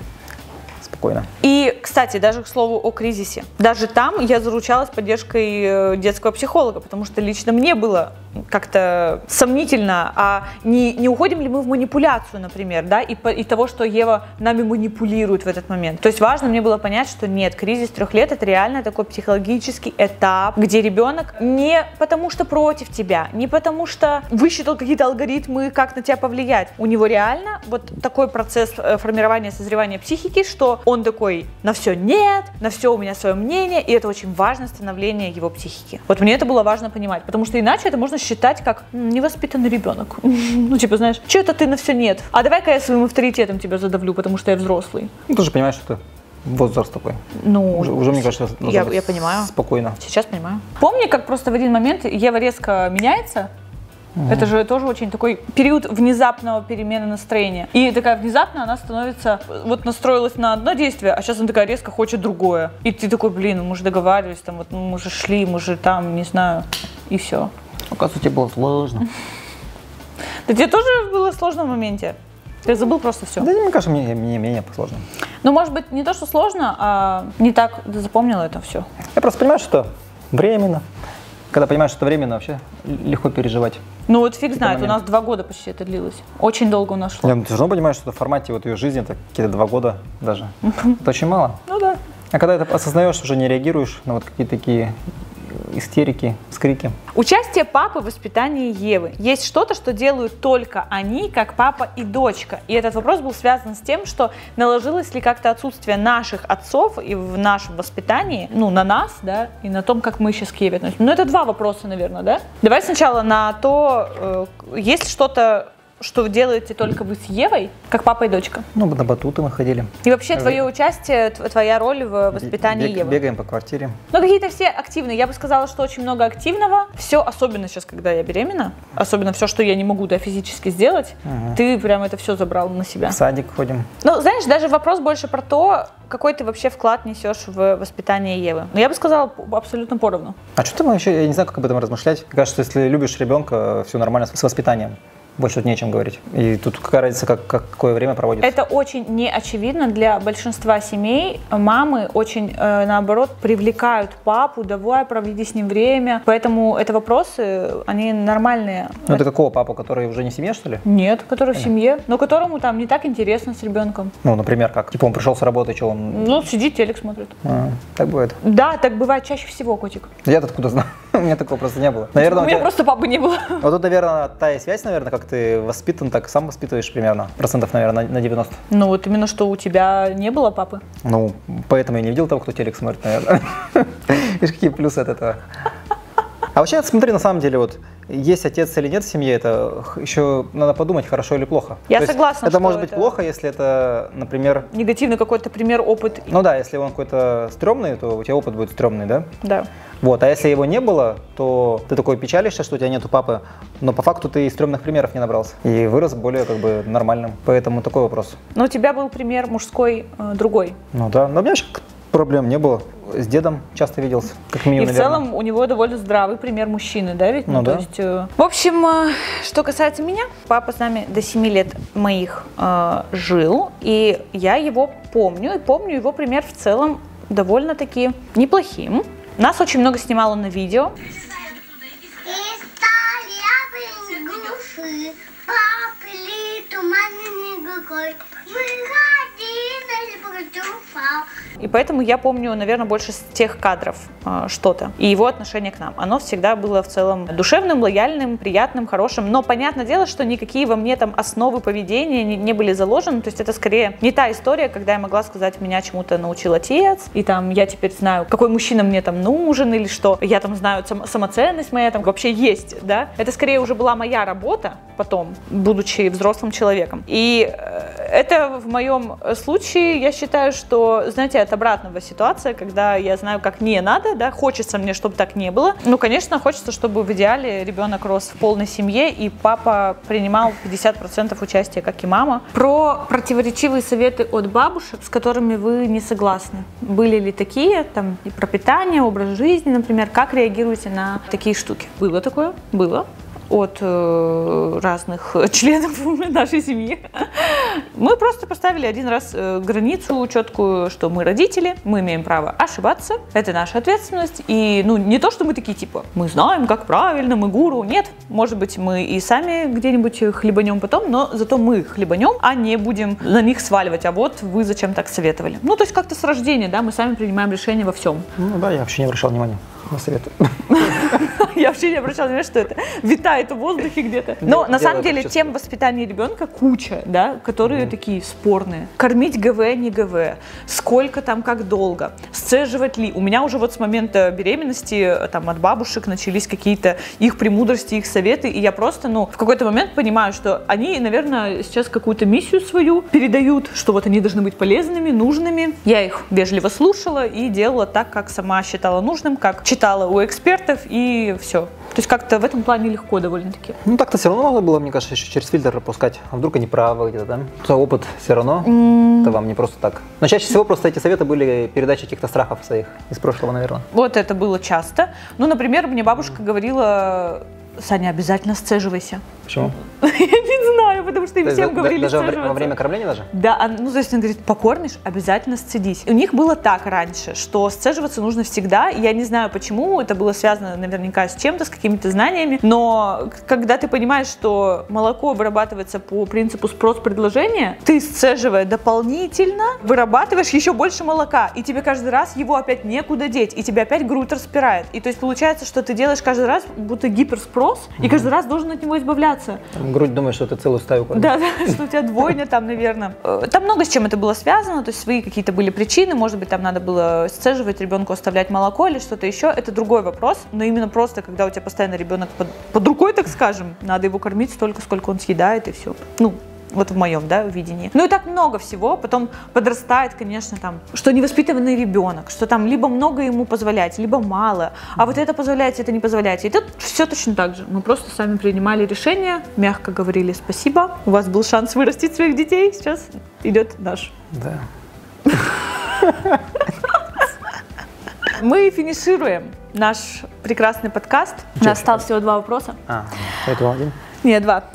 спокойно. И, кстати, даже к слову о кризисе. Даже там я заручалась поддержкой детского психолога, потому что лично мне было как-то сомнительно, а не уходим ли мы в манипуляцию, например, да, и того, что Ева нами манипулирует в этот момент. То есть важно мне было понять, что нет, кризис 3 лет это реально такой психологический этап, где ребенок не потому что против тебя, не потому что высчитал какие-то алгоритмы, как на тебя повлиять. У него реально вот такой процесс формирования, созревания психики, что он такой, на все нет, на все у меня свое мнение, и это очень важно становление его психики. Вот мне это было важно понимать, потому что иначе это можно считать как невоспитанный ребенок. Ну, типа, знаешь, что это ты на все нет? А давай-ка я своим авторитетом тебя задавлю, потому что я взрослый. Ты же понимаешь, что ты возраст такой. Ну, уже мне кажется, я понимаю. Спокойно. Сейчас понимаю. Помни, как просто в один момент Ева резко меняется? Это же тоже очень такой период внезапного перемены настроения. И такая внезапно она становится, вот настроилась на одно действие, а сейчас она такая резко хочет другое. И ты такой, блин, мы же договаривались, там, вот, мы же шли, мы же там, не знаю, и все. Оказывается, тебе было сложно. Да тебе тоже было сложно в моменте. Ты забыл просто все. Да, мне кажется, мне менее сложно. Ну, может быть, не то, что сложно, а не так запомнила это все. Я просто понимаю, что временно. Когда понимаешь, что временно, вообще легко переживать. Ну вот фиг знает, у нас 2 года почти это длилось. Очень долго у нас шло. Ты же понимаешь, что в формате вот ее жизни какие-то 2 года даже. Это очень мало. Ну да. А когда это осознаешь, уже не реагируешь на вот какие-то такие истерики, скрики. Участие папы в воспитании Евы. Есть что-то, что делают только они, как папа и дочка. И этот вопрос был связан с тем, что наложилось ли как-то отсутствие наших отцов и в нашем воспитании, ну, на нас, да, и на том, как мы сейчас к Еве относимся. Ну, это 2 вопроса, наверное, да? Давай сначала на то, есть что-то, что вы делаете только вы с Евой, как папа и дочка? Ну, на батуты мы ходили. И вообще твое участие, твоя роль в воспитании Евы? Бегаем по квартире. Ну, какие-то все активные. Я бы сказала, что очень много активного. Все, особенно сейчас, когда я беременна, особенно все, что я не могу, да, физически сделать, ты прям это все забрал на себя. В садик ходим. Ну, знаешь, даже вопрос больше про то, какой ты вообще вклад несешь в воспитание Евы. Но я бы сказала, абсолютно поровну. А что ты вообще, я не знаю, как об этом размышлять. Мне кажется, если любишь ребенка, все нормально с воспитанием. Больше тут нечем говорить. И тут какая разница, какое время проводится. Это очень неочевидно для большинства семей. Мамы очень, наоборот, привлекают папу, давай, проведи с ним время. Поэтому это вопросы, они нормальные. Ну это какого папу, который уже не в семье, что ли? Нет, который в семье, но которому там не так интересно с ребенком. Ну, например, как? Типа он пришел с работы, что он... Ну, сидит, телек смотрит. Так бывает? Да, так бывает чаще всего, котик. Я-то откуда знаю? У меня такого просто не было. Наверное, у меня просто папы не было. Вот тут, наверное, та и связь, наверное, как ты воспитан, так сам воспитываешь примерно. Процентов, наверное, на 90. Ну, вот именно что у тебя не было папы. Ну, поэтому я не видел того, кто телек смотрит, наверное. Видишь, какие плюсы от этого. А вообще, смотри, на самом деле, вот, есть отец или нет в семье, это еще надо подумать, хорошо или плохо. Я согласна. Это может быть плохо, если это, например... Негативный какой-то пример, опыт. Ну да, если он какой-то стрёмный, то у тебя опыт будет стрёмный, да? Да. Вот, а если его не было, то ты такой печалишься, что у тебя нету папы, но по факту ты и стрёмных примеров не набрался. И вырос более, как бы, нормальным. Поэтому такой вопрос. Но у тебя был пример мужской, другой. Ну да, но у меня же проблем не было. С дедом часто виделся, как минимум, и в целом, наверное, у него довольно здравый пример мужчины, да, ведь? Ну да. То есть, в общем, что касается меня, папа с нами до 7 лет моих жил, и я его помню, и помню его пример в целом довольно-таки неплохим. Нас очень много снимало на видео. И поэтому я помню, наверное, больше с тех кадров что-то. И его отношение к нам. Оно всегда было в целом душевным, лояльным, приятным, хорошим. Но понятное дело, что никакие во мне там основы поведения не были заложены. То есть это скорее не та история, когда я могла сказать, меня чему-то научил отец. И там я теперь знаю, какой мужчина мне там нужен. Или что я там знаю, самоценность моя там вообще есть, да. Это скорее уже была моя работа потом, будучи взрослым человеком. И это в моем случае, я считаю, что, знаете, от обратного ситуация, когда я знаю, как не надо, да, хочется мне, чтобы так не было. Ну, конечно, хочется, чтобы в идеале ребенок рос в полной семье, и папа принимал 50% участия, как и мама. Про противоречивые советы от бабушек, с которыми вы не согласны. Были ли такие, там, и про питание, образ жизни, например, как реагируете на такие штуки? Было такое? Было. От разных членов нашей семьи. Мы просто поставили один раз границу четкую, что мы родители, мы имеем право ошибаться, это наша ответственность. И, ну, не то, что мы такие, типа, мы знаем, как правильно, мы гуру. Нет, может быть, мы и сами где-нибудь хлебанем потом, но зато мы хлебанем, а не будем на них сваливать. А вот вы зачем так советовали? Ну, то есть как-то с рождения, да, мы сами принимаем решение во всем. Ну да, я вообще не обращал внимания на советы. Я вообще не обращала внимания, что это витает в воздухе где-то. Но на самом деле тем воспитания ребенка куча, да, которые такие спорные. Кормить ГВ, не ГВ, сколько там, как долго, сцеживать ли. У меня уже вот с момента беременности там от бабушек начались какие-то их премудрости, их советы, и я просто, ну, в какой-то момент понимаю, что они, наверное, сейчас какую-то миссию свою передают, что вот они должны быть полезными, нужными. Я их вежливо слушала и делала так, как сама считала нужным, как читала у экспертов и все. То есть как-то в этом плане легко довольно-таки. Ну так-то все равно можно было, мне кажется, еще через фильтр пропускать. А вдруг они правы где-то, да? То опыт все равно, это вам не просто так. Но чаще всего просто эти советы были передачи каких-то страхов своих из прошлого, наверное. Вот это было часто. Ну, например, мне бабушка говорила... Саня, обязательно сцеживайся. Почему? Я не знаю, потому что им всем говорили сцеживаться. Даже во время кормления даже? Да, ну, то есть он говорит, покормишь, обязательно сцедись. У них было так раньше, что сцеживаться нужно всегда. Я не знаю, почему, это было связано наверняка с чем-то, с какими-то знаниями. Но когда ты понимаешь, что молоко вырабатывается по принципу спрос-предложения, ты, сцеживая дополнительно, вырабатываешь еще больше молока. И тебе каждый раз его опять некуда деть, и тебе опять грудь распирает. И то есть получается, что ты делаешь каждый раз будто гиперспрос, и каждый раз должен от него избавляться. Там грудь думает, что ты целую стаю кормишь. Да, что у тебя двойня там, наверное. Там много с чем это было связано, то есть свои какие-то были причины, может быть, там надо было сцеживать ребенку, оставлять молоко или что-то еще, это другой вопрос, но именно просто, когда у тебя постоянно ребенок под рукой, так скажем, надо его кормить столько, сколько он съедает, и все. Ну, вот в моем, да, видении. Ну и так много всего, потом подрастает, конечно, там, что невоспитанный ребенок, что там либо много ему позволять, либо мало, а вот это позволяете, это не позволяете. И тут все точно так же. Мы просто сами принимали решение, мягко говорили спасибо, у вас был шанс вырастить своих детей, сейчас идет наш. Да. Мы финишируем наш прекрасный подкаст. У нас осталось всего два вопроса. А, это один? Нет, два.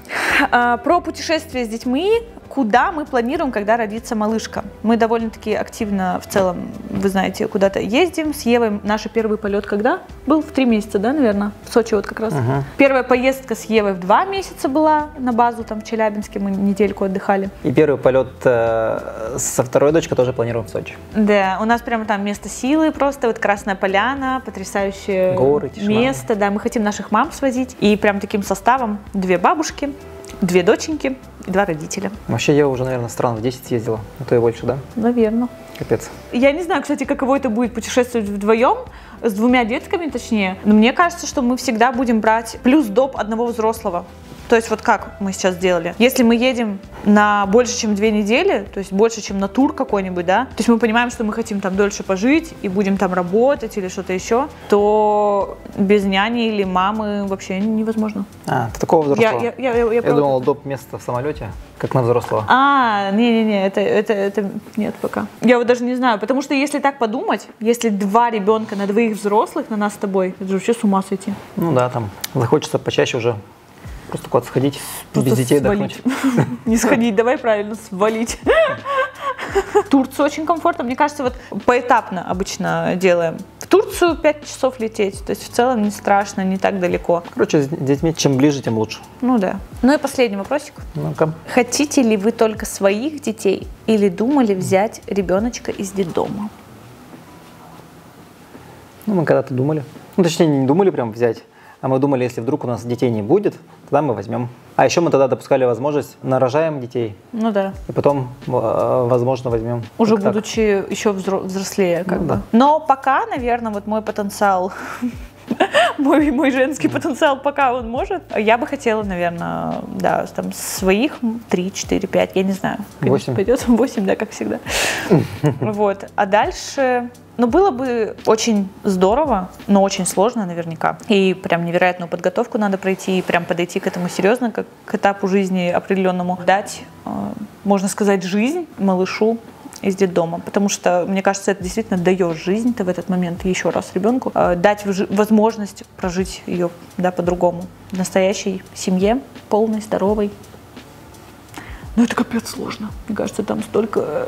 Про путешествия с детьми, куда мы планируем, когда родится малышка. Мы довольно-таки активно в целом, вы знаете, куда-то ездим. С Евой наш первый полет когда? Был в 3 месяца, да, наверное? В Сочи вот как раз. Ага. Первая поездка с Евой в 2 месяца была на базу, там в Челябинске мы недельку отдыхали. И первый полет со второй дочкой тоже планируем в Сочи. Да, у нас прямо там место силы просто, вот Красная Поляна, потрясающее горы, место. Да, мы хотим наших мам свозить. И прям таким составом 2 бабушки, 2 доченьки и 2 родителя. Вообще я уже, наверное, стран в 10 съездила, а то и больше, да? Наверное. Капец. Я не знаю, кстати, каково это будет путешествовать вдвоем, с 2 детками точнее, но мне кажется, что мы всегда будем брать плюс доп. Одного взрослого. То есть вот как мы сейчас делали. Если мы едем на больше, чем 2 недели, то есть больше, чем на тур какой-нибудь, да, то есть мы понимаем, что мы хотим там дольше пожить и будем там работать или что-то еще, то без няни или мамы вообще невозможно. А, ты такого взрослого? Я думал, доп. Место в самолете, как на взрослого. А, не-не-не, это нет пока. Я вот даже не знаю, потому что если так подумать, если 2 ребенка на 2 взрослых, на нас с тобой, это же вообще с ума сойти. Ну да, там захочется почаще уже. Просто куда-то сходить, просто без детей свалить. Отдохнуть. Не сходить, давай правильно, свалить. Турцию очень комфортно, мне кажется, вот поэтапно обычно делаем. В Турцию 5 часов лететь, то есть в целом не страшно, не так далеко. Короче, с детьми чем ближе, тем лучше. Ну да. Ну и последний вопросик. Ну-ка. Хотите ли вы только своих детей или думали взять ребеночка из детдома? Ну, мы когда-то думали. Ну, точнее, не думали прям взять. А мы думали, если вдруг у нас детей не будет, тогда мы возьмем. А еще мы тогда допускали возможность, нарожаем детей. Ну да. И потом, возможно, возьмем. Уже так, будучи так. Еще взрослее, как ну, бы. Да. Но пока, наверное, вот мой потенциал, мой женский потенциал, пока он может. Я бы хотела, наверное, да, там своих 3, 4, 5, я не знаю. 8. Пойдет 8, да, как всегда. Вот. А дальше... Но было бы очень здорово, но очень сложно наверняка. И прям невероятную подготовку надо пройти, и прям подойти к этому серьезно, как к этапу жизни определенному. Дать, можно сказать, жизнь малышу из детдома. Потому что, мне кажется, это действительно даешь жизнь ты в этот момент еще раз ребенку. Дать возможность прожить ее, да, по-другому. В настоящей семье, полной, здоровой. Но это капец сложно. Мне кажется, там столько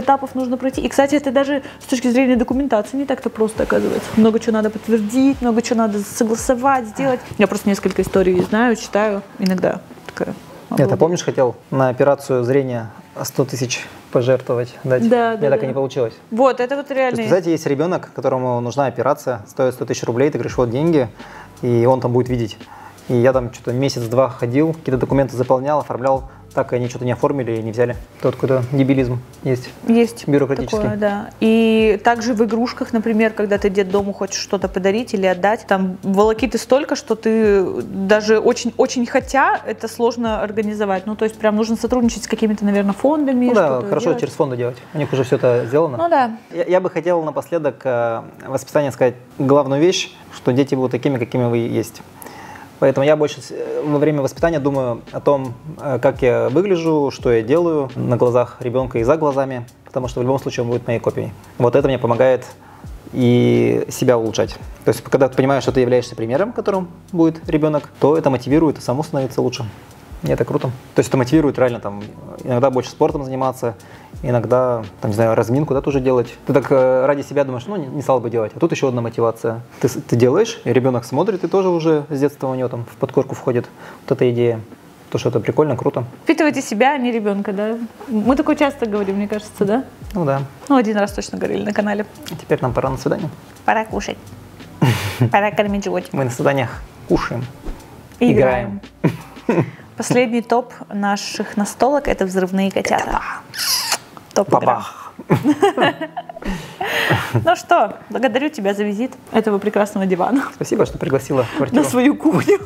этапов нужно пройти. И, кстати, это даже с точки зрения документации не так-то просто оказывается. Много чего надо подтвердить, много чего надо согласовать, сделать. Я просто несколько историй знаю, читаю иногда. Такая, это помнишь, хотел на операцию зрения 100 000 пожертвовать, дать? Да, мне да, так да. И не получилось. Вот, это вот реально. Кстати, есть ребенок, которому нужна операция, стоит 100 000 рублей, ты говоришь, вот деньги, и он там будет видеть. И я там что-то месяц-два ходил, какие-то документы заполнял, оформлял. Так они что-то не оформили и не взяли. Тот, куда дебилизм есть. Есть. Бюрократический. Такое, да. И также в игрушках, например, когда ты детдому хочешь что-то подарить или отдать, там волокиты столько, что ты даже очень-очень хотя, это сложно организовать. Ну, то есть прям нужно сотрудничать с какими-то, наверное, фондами. Ну да, хорошо делать. Через фонды делать. У них уже все это сделано. Ну да. Я бы хотел напоследок воспитание сказать главную вещь, что дети будут такими, какими вы есть. Поэтому я больше во время воспитания думаю о том, как я выгляжу, что я делаю на глазах ребенка и за глазами, потому что в любом случае он будет моей копией. Вот это мне помогает и себя улучшать. То есть, когда ты понимаешь, что ты являешься примером, которым будет ребенок, то это мотивирует и само становится лучше. И это круто. То есть это мотивирует реально там иногда больше спортом заниматься, иногда, там, не знаю, разминку, да, тоже делать. Ты так ради себя думаешь, ну, не стал бы делать. А тут еще одна мотивация. Ты делаешь, и ребенок смотрит, и тоже уже с детства у него там в подкорку входит вот эта идея. То, что это прикольно, круто. Впитывайте себя, а не ребенка, да? Мы такое часто говорим, мне кажется, да? Ну да. Ну, один раз точно говорили на канале. Теперь нам пора на свидание. Пора кушать. Пора кормить животик. Мы на свиданиях кушаем. Играем. Последний топ наших настолок – это «Взрывные котята». Топ-игра. Ну что, благодарю тебя за визит этого прекрасного дивана. Спасибо, что пригласила в квартиру. На свою кухню.